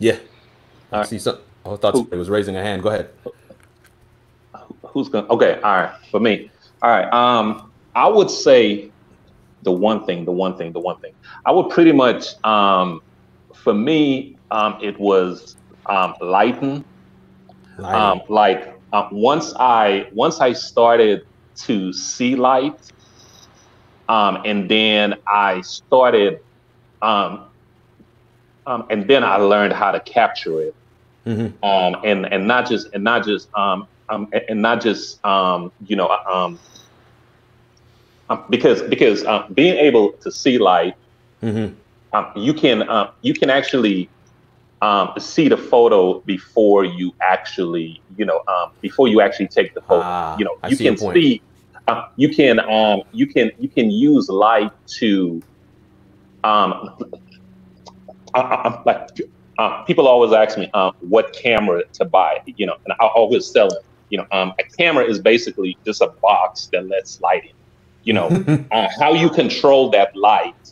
Yeah. I see some. I thought somebody was raising a hand. Go ahead. who's gonna? Okay, all right, for me. All right, um, I would say the one thing, the one thing, the one thing. I would pretty much, um, for me, um, it was um, lighten. Lighten. Um, like uh, once I once I started to see light, um, and then I started, um, um, and then I learned how to capture it. Mm-hmm. um, and, and not just, and not just, um, um, and not just, um, you know, um, um because, because, um, being able to see light, mm-hmm. um, you can, um, you can actually, um, see the photo before you actually, you know, um, before you actually take the photo, ah, you know, you can see, uh, you can, um, you can, you can use light to, um, uh, like, Um, people always ask me um, what camera to buy, you know, and I always tell them, you know, um, a camera is basically just a box that lets light in. You know, uh, how you control that light,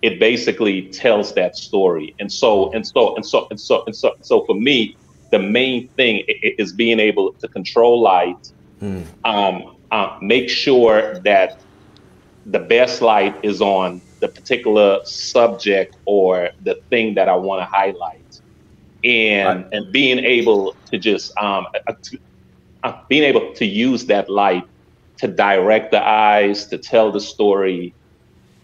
it basically tells that story. And so, and so, and so, and so, and so, so for me, the main thing is being able to control light, mm. um, uh, make sure that the best light is on the particular subject or the thing that I want to highlight, and right. and being able to just um, uh, to, uh, being able to use that light to direct the eyes, to tell the story,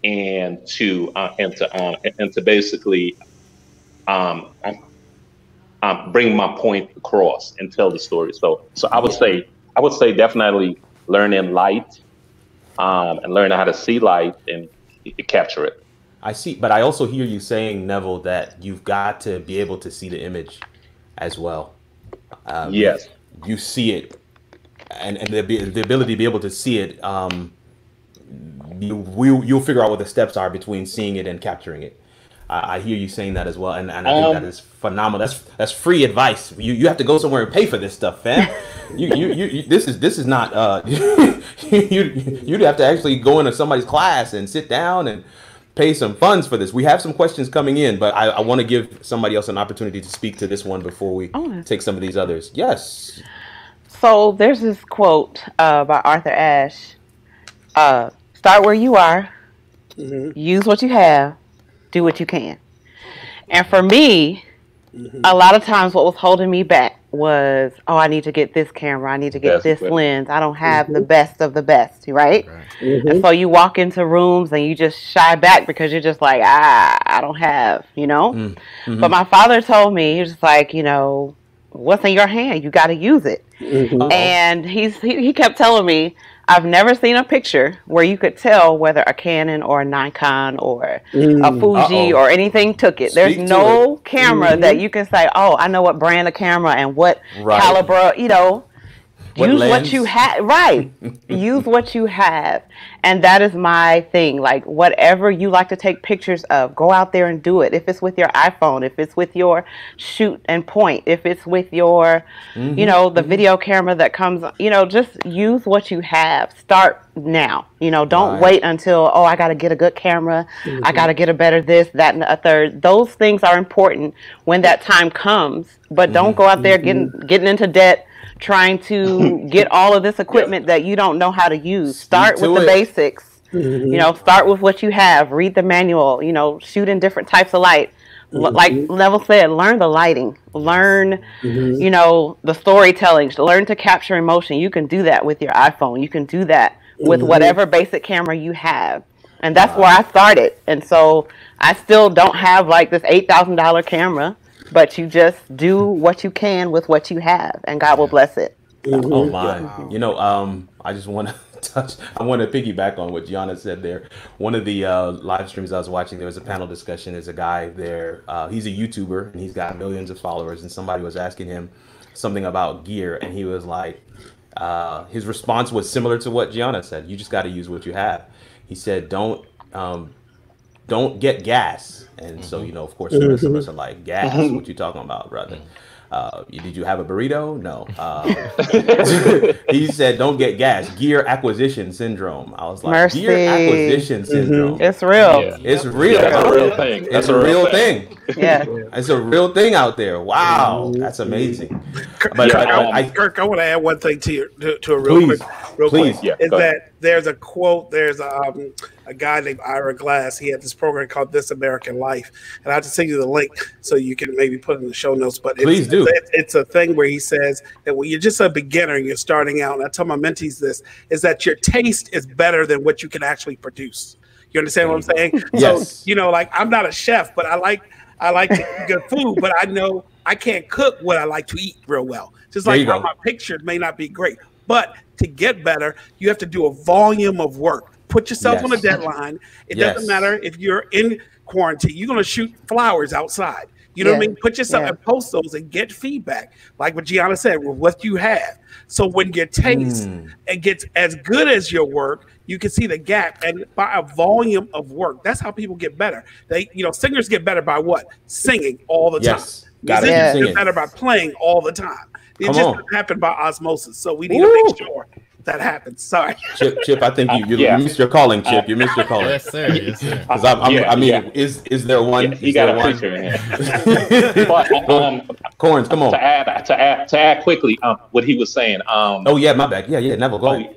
and to uh, and to um, and to basically um, um, bring my point across and tell the story. So so I would say I would say definitely learning light um, and learning how to see light and capture it. I see, but I also hear you saying, Neville, that you've got to be able to see the image as well. Um, yes. You see it, and, and the, the ability to be able to see it, um, you, you, you'll figure out what the steps are between seeing it and capturing it. Uh, I hear you saying that as well, and, and I um, think that is phenomenal. That's that's free advice. You you have to go somewhere and pay for this stuff, fam. you, you you you this is this is not uh you you'd have to actually go into somebody's class and sit down and pay some funds for this. We have some questions coming in, but I, I want to give somebody else an opportunity to speak to this one before we oh. take some of these others. Yes. So there's this quote uh, by Arthur Ashe. Uh, start where you are. Mm-hmm. Use what you have. Do what you can. And for me, mm-hmm. a lot of times what was holding me back was, oh, I need to get this camera. I need to get That's this right. lens. I don't have mm-hmm. the best of the best, right? right. Mm-hmm. And so you walk into rooms and you just shy back because you're just like, ah, I don't have, you know? Mm-hmm. But my father told me, he was just like, you know, what's in your hand? You got to use it. Mm-hmm. Uh-oh. And he's, he, he kept telling me, I've never seen a picture where you could tell whether a Canon or a Nikon or mm, a Fuji uh-oh. or anything took it. Speak There's no it. camera mm-hmm. that you can say, oh, I know what brand of camera and what right. caliber, you know, what use lens? what you have. Right. Use what you have. And that is my thing. Like whatever you like to take pictures of, go out there and do it. If it's with your iPhone, if it's with your shoot and point, if it's with your, mm-hmm. you know, the mm-hmm. video camera that comes, you know, just use what you have. Start now. You know, don't right. wait until, oh, I got to get a good camera. Mm-hmm. I got to get a better this, that, and a third. Those things are important when that time comes, but don't mm-hmm. go out there getting, getting into debt, trying to get all of this equipment that you don't know how to use. Start Speak with the it. basics. Mm-hmm. You know, start with what you have. Read the manual. You know, shoot in different types of light. Mm-hmm. L- like Neville said, learn the lighting. Learn, mm-hmm. you know, the storytelling. Learn to capture emotion. You can do that with your iPhone. You can do that with mm-hmm. whatever basic camera you have. And that's wow. where I started. And so I still don't have like this eight thousand dollar camera. But you just do what you can with what you have, and God will bless it. Mm-hmm. Oh my! Wow. You know, um, I just want to touch. I want to piggyback on what Gianna said there. One of the uh, live streams I was watching, there was a panel discussion. There's a guy there. Uh, he's a YouTuber, and he's got millions of followers. And somebody was asking him something about gear, and he was like, uh, his response was similar to what Gianna said. You just got to use what you have. He said, "Don't." Um, Don't get gas. And so, you know, of course, the rest of us are like, gas, what you talking about, brother? Uh, did you have a burrito? No. Uh, he said, don't get gas. Gear acquisition syndrome. I was like, Mercy. gear acquisition syndrome. Mm-hmm. It's real. Yeah. It's real. Yeah, that's a real thing. That's it's a real, real thing. thing. Yeah. It's a real thing out there. Wow, that's amazing. Kirk, but, Kirk, but, but I, Kirk, I want to add one thing to your, to, to a real please, quick. Real please, quick, yeah. Is that ahead. There's a quote. There's a, um, a guy named Ira Glass. He had this program called This American Life, and I have to send you the link so you can maybe put it in the show notes. But please it's, do. It's, it's a thing where he says that when you're just a beginner and you're starting out, and I tell my mentees this, is that your taste is better than what you can actually produce. You understand what I'm saying? Yes. So, you know, like I'm not a chef, but I like I like to eat good food, but I know I can't cook what I like to eat real well. Just like how my pictures may not be great, but to get better, you have to do a volume of work. Put yourself yes. on a deadline. It yes. doesn't matter if you're in quarantine. You're going to shoot flowers outside. You know yeah. what I mean? Put yourself yeah. and post those and get feedback. Like what Gianna said, with what you have. So when your taste mm. it gets as good as your work, you can see the gap, and by a volume of work, that's how people get better. They, you know, singers get better by what? Singing all the yes. time. Musicians yeah. get better by playing all the time. It Come just happened by osmosis. So we need Woo. to make sure that happens. Sorry, Chip. Chip, I think you you, uh, yeah. you missed your calling, Chip. You missed your calling. Yes, sir. Yes, sir. I'm, I'm, yeah, I mean, yeah. is is there one? Yeah, you is got there a one? Picture in here. But, um, Corns, come on. To add, to add, to add quickly, um, what he was saying. Um, oh yeah, my bad. Yeah, yeah, Neville, go oh, ahead.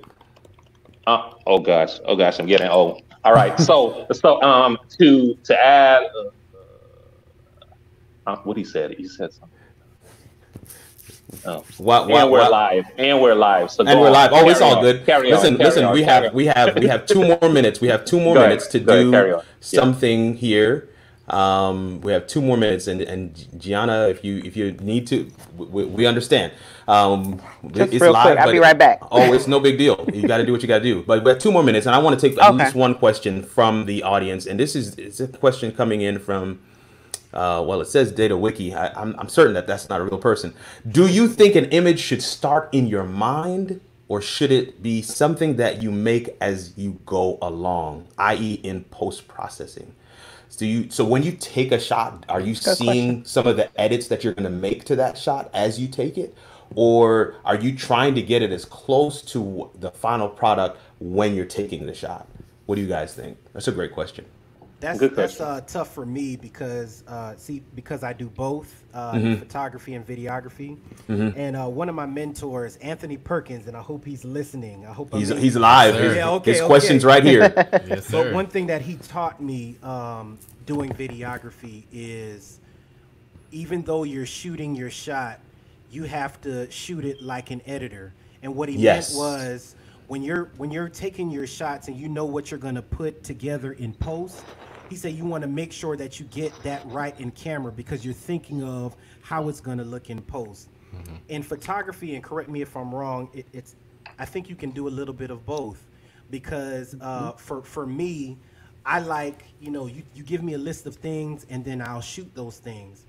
Uh, oh gosh, oh gosh, I'm getting old. All right, so so um to to add uh, uh, what he said, he said something. Oh. What, what, and we're what? live, and we're live. So and we're on. live. Oh, carry it's all on. good. Carry listen, on. listen. On. We carry have on. we have we have two more minutes. We have two more go minutes ahead. to go do ahead, something yeah. here. Um, we have two more minutes, and and Gianna, if you if you need to, we, we understand. Um, Just it's real live, quick. I'll be right back. Oh, it's no big deal. You got to do what you got to do. But we have two more minutes, and I want to take okay. at least one question from the audience. And this is it's a question coming in from. Uh, well, it says DataWiki. I, I'm, I'm certain that that's not a real person. Do you think an image should start in your mind, or should it be something that you make as you go along, that is in post-processing? So, you, so when you take a shot, are you Good seeing question. some of the edits that you're going to make to that shot as you take it? Or are you trying to get it as close to the final product when you're taking the shot? What do you guys think? That's a great question. That's that's uh, tough for me because uh, see because I do both uh, mm-hmm. photography and videography, mm-hmm. and uh, one of my mentors, Anthony Perkins, and I hope he's listening. I hope he's I'm he's live. Yes, yeah, okay, his okay. question's right here. Yes, sir. But one thing that he taught me um, doing videography is, even though you're shooting your shot, you have to shoot it like an editor. And what he yes. meant was, when you're when you're taking your shots and you know what you're gonna put together in post. He said you want to make sure that you get that right in camera because you're thinking of how it's going to look in post. Mm-hmm. In photography, and correct me if I'm wrong, it, it's I think you can do a little bit of both because uh, mm-hmm. for, for me, I like, you know, you, you give me a list of things and then I'll shoot those things.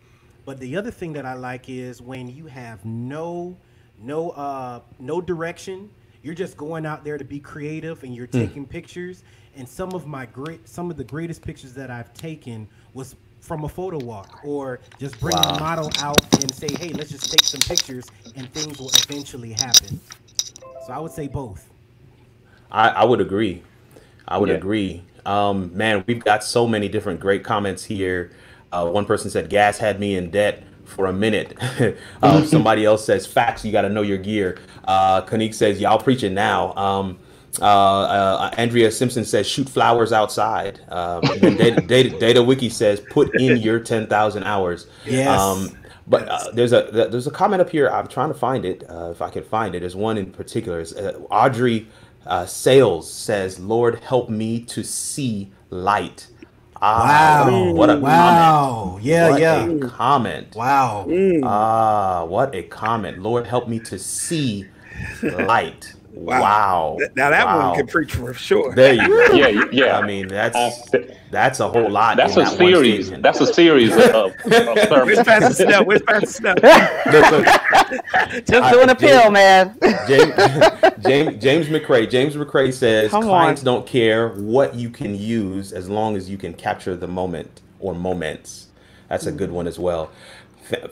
But the other thing that I like is when you have no, no, uh, no direction, you're just going out there to be creative and you're mm-hmm. taking pictures. And some of my great, some of the greatest pictures that I've taken was from a photo walk, or just bring wow. the model out and say, "Hey, let's just take some pictures," and things will eventually happen. So I would say both. I, I would agree. I would yeah. agree. Um, man, we've got so many different great comments here. Uh, one person said, "Gas had me in debt for a minute." um, somebody else says, "Facts. You got to know your gear." Uh, Kanique says, "Y'all preaching now." Um, Uh, uh, Andrea Simpson says, "Shoot flowers outside." Um, data, data, data Wiki says, "Put in your ten thousand hours." Yes. Um, but uh, there's a there's a comment up here. I'm trying to find it. Uh, if I can find it, there's one in particular. Uh, Audrey uh, Sales says, "Lord, help me to see light." Ah, wow! What a wow! Comment. Yeah, what yeah. A comment. Wow! Ah, uh, what a comment! Lord, help me to see light. Wow. wow! Now that wow. one can preach for sure. There you go. Yeah, yeah. I mean, that's that's a whole lot. That's a that series. That's a series of, of sermons. Where's Pastor Snell? Where's Pastor Snell? Just I, doing a pill, man. James, James James McCray. James McCray says, Come "Clients on. don't care what you can use as long as you can capture the moment or moments." That's a good one as well.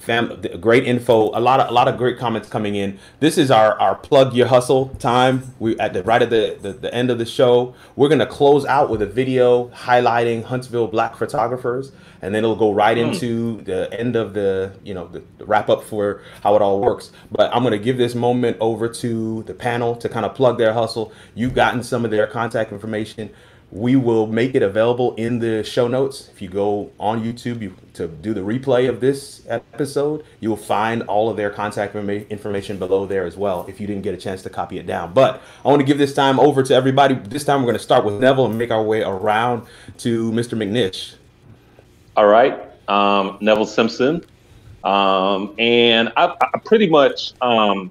Fam, great info, a lot of a lot of great comments coming in. This is our our plug your hustle time. We at the right at the, the the end of the show, we're gonna close out with a video highlighting Huntsville Black photographers, and then it'll go right into the end of the you know the, the wrap up for how it all works. But I'm gonna give this moment over to the panel to kind of plug their hustle. You've gotten some of their contact information. We will make it available in the show notes. If you go on YouTube you, to do the replay of this episode, you will find all of their contact information below there as well if you didn't get a chance to copy it down. But I want to give this time over to everybody. This time we're going to start with Neville and make our way around to Mister McNish. All right. Um, Neville Simpson. Um, and I, I pretty much um,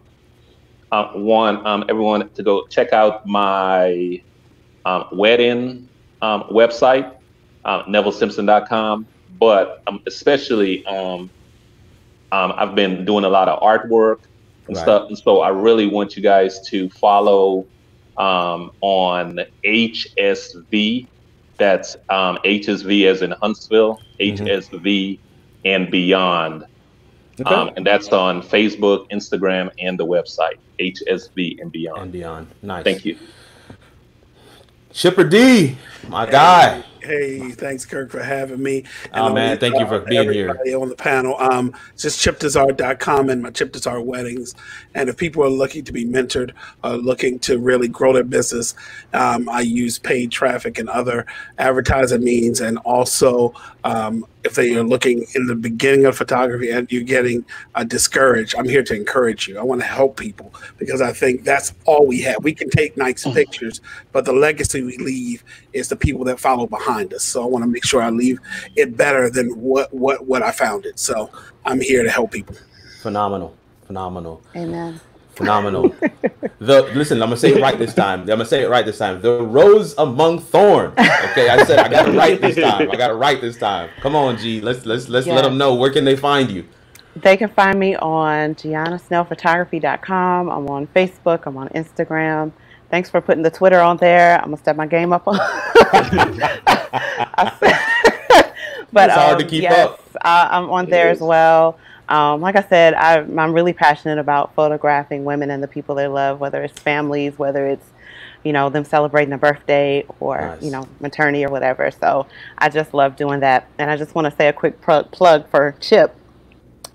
uh, want um, everyone to go check out my Um, wedding um, website, um, Neville Simpson dot com, but um, especially um, um, I've been doing a lot of artwork and right. stuff, and so I really want you guys to follow um, on H S V. That's um, H S V as in Huntsville, mm-hmm. H S V and beyond, okay. um, and that's on Facebook, Instagram, and the website H S V and beyond. And beyond, nice. Thank you. Chipper D, my hey, guy. Hey, thanks, Kirk, for having me. And oh, man, thank you for being here. On the panel, um, it's just chip dizard dot com and my Chip Dizard weddings. And if people are looking to be mentored or looking to really grow their business, um, I use paid traffic and other advertising means. And also, um, if they are looking in the beginning of photography and you're getting uh, discouraged, I'm here to encourage you. I want to help people because I think that's all we have. We can take nice pictures, but the legacy we leave is the people that follow behind us. So I want to make sure I leave it better than what, what, what I found it. So I'm here to help people. Phenomenal. Phenomenal. Amen. Phenomenal. The listen, I'm gonna say it right this time. I'm gonna say it right this time. The rose among thorns. Okay, I said I got it right this time. I got it right this time. Come on, G. Let's let's let's yes. let them know. Where can they find you? They can find me on Gianna Snell Photography dot com. I'm on Facebook. I'm on Instagram. Thanks for putting the Twitter on there. I'm gonna step my game up on. But it's hard um, to keep yes, up. I, I'm on there as well. Um, like I said, I, I'm really passionate about photographing women and the people they love, whether it's families, whether it's, you know, them celebrating a birthday or, nice. you know, maternity or whatever. So I just love doing that. And I just want to say a quick pl plug for Chip.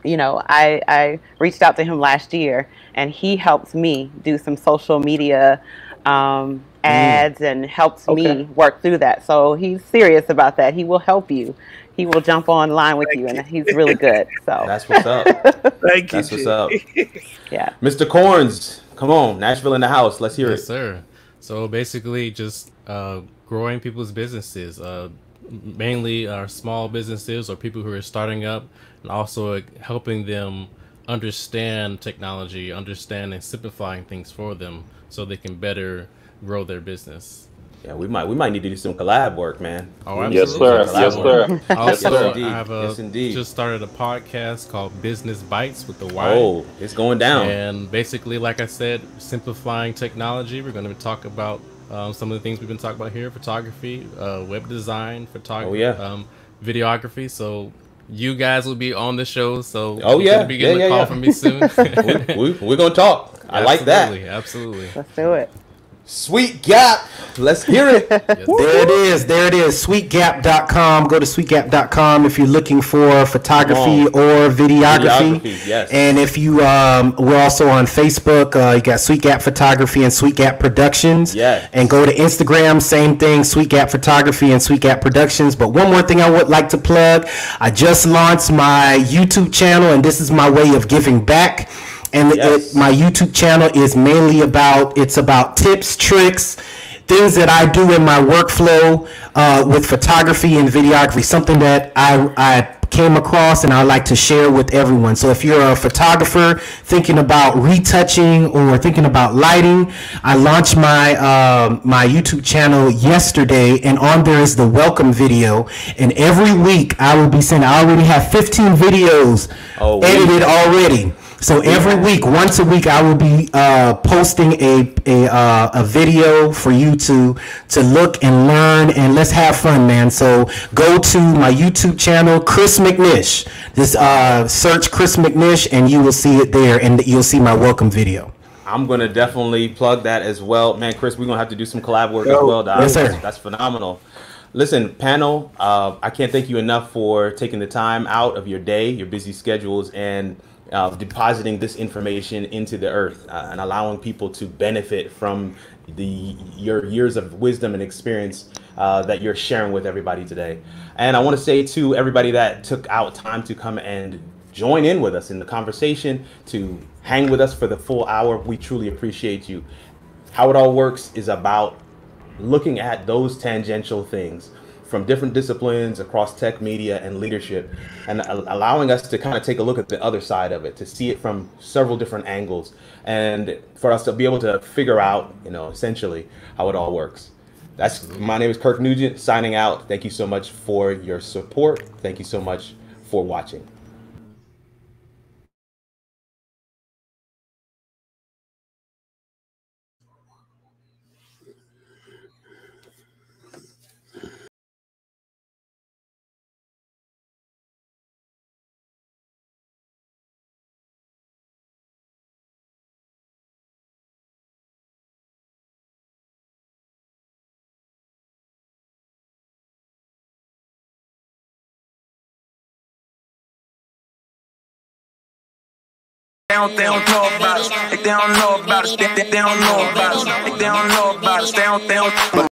You know, I, I reached out to him last year and he helped me do some social media um, ads mm. and helps okay. me work through that. So he's serious about that. He will help you. He will jump online with you, and he's really good. So that's what's up. Thank you. That's what's up. Yeah. Mister Corns, come on, Nashville in the house. Let's hear yes, it, sir. So basically, just uh, growing people's businesses, uh, mainly our small businesses or people who are starting up, and also helping them understand technology, understand and simplifying things for them, so they can better grow their business. Yeah, we might we might need to do some collab work, man. Oh, absolutely. Yes, sir. Yes, sir. Also, yes, I have a, yes, indeed. just started a podcast called Business Bites with the Y. Oh, it's going down. And basically, like I said, simplifying technology. We're going to talk about um, some of the things we've been talking about here: photography, uh, web design, photography, oh, yeah. um, videography. So you guys will be on the show. So oh yeah, be getting yeah, a yeah, call yeah. from me soon. we, we, we're going to talk. I absolutely, like that. Absolutely. Let's do it. Sweet Gap, let's hear it. Yes. There it is, there it is, Sweet Gap dot com. Go to Sweet Gap dot com if you're looking for photography or videography. videography yes. And if you, um, we're also on Facebook. Uh, you got Sweet Gap Photography and Sweet Gap Productions. Yes. And go to Instagram, same thing, Sweet Gap Photography and Sweet Gap Productions. But one more thing I would like to plug, I just launched my YouTube channel, and this is my way of giving back. And yes. it, my YouTube channel is mainly about, it's about tips, tricks, things that I do in my workflow uh, with photography and videography, something that I, I came across and I like to share with everyone. So if you're a photographer thinking about retouching or thinking about lighting, I launched my, uh, my YouTube channel yesterday, and on there is the welcome video. And every week I will be sending, I already have fifteen videos oh, edited wow. already. So every week, once a week, I will be uh, posting a a, uh, a video for you to to look and learn, and let's have fun, man. So go to my YouTube channel, Chris McNish. Just uh, search Chris McNish, and you will see it there, and you'll see my welcome video. I'm gonna definitely plug that as well, man. Chris, we're gonna have to do some collab work Yo, as well. Yes, sir. That's, that's phenomenal. Listen, panel, uh, I can't thank you enough for taking the time out of your day, your busy schedules, and Uh, depositing this information into the earth uh, and allowing people to benefit from the your years of wisdom and experience uh, that you're sharing with everybody today. And I want to say to everybody that took out time to come and join in with us in the conversation, to hang with us for the full hour, we truly appreciate you. How it all works is about looking at those tangential things from different disciplines across tech, media, and leadership, and allowing us to kind of take a look at the other side of it, to see it from several different angles, and for us to be able to figure out, you know, essentially how it all works. That's, my name is Kirk Nugent, signing out. Thank you so much for your support. Thank you so much for watching. They don't, they don't know about us. They don't know about us. They don't know about us. They don't know about us. They don't. They don't.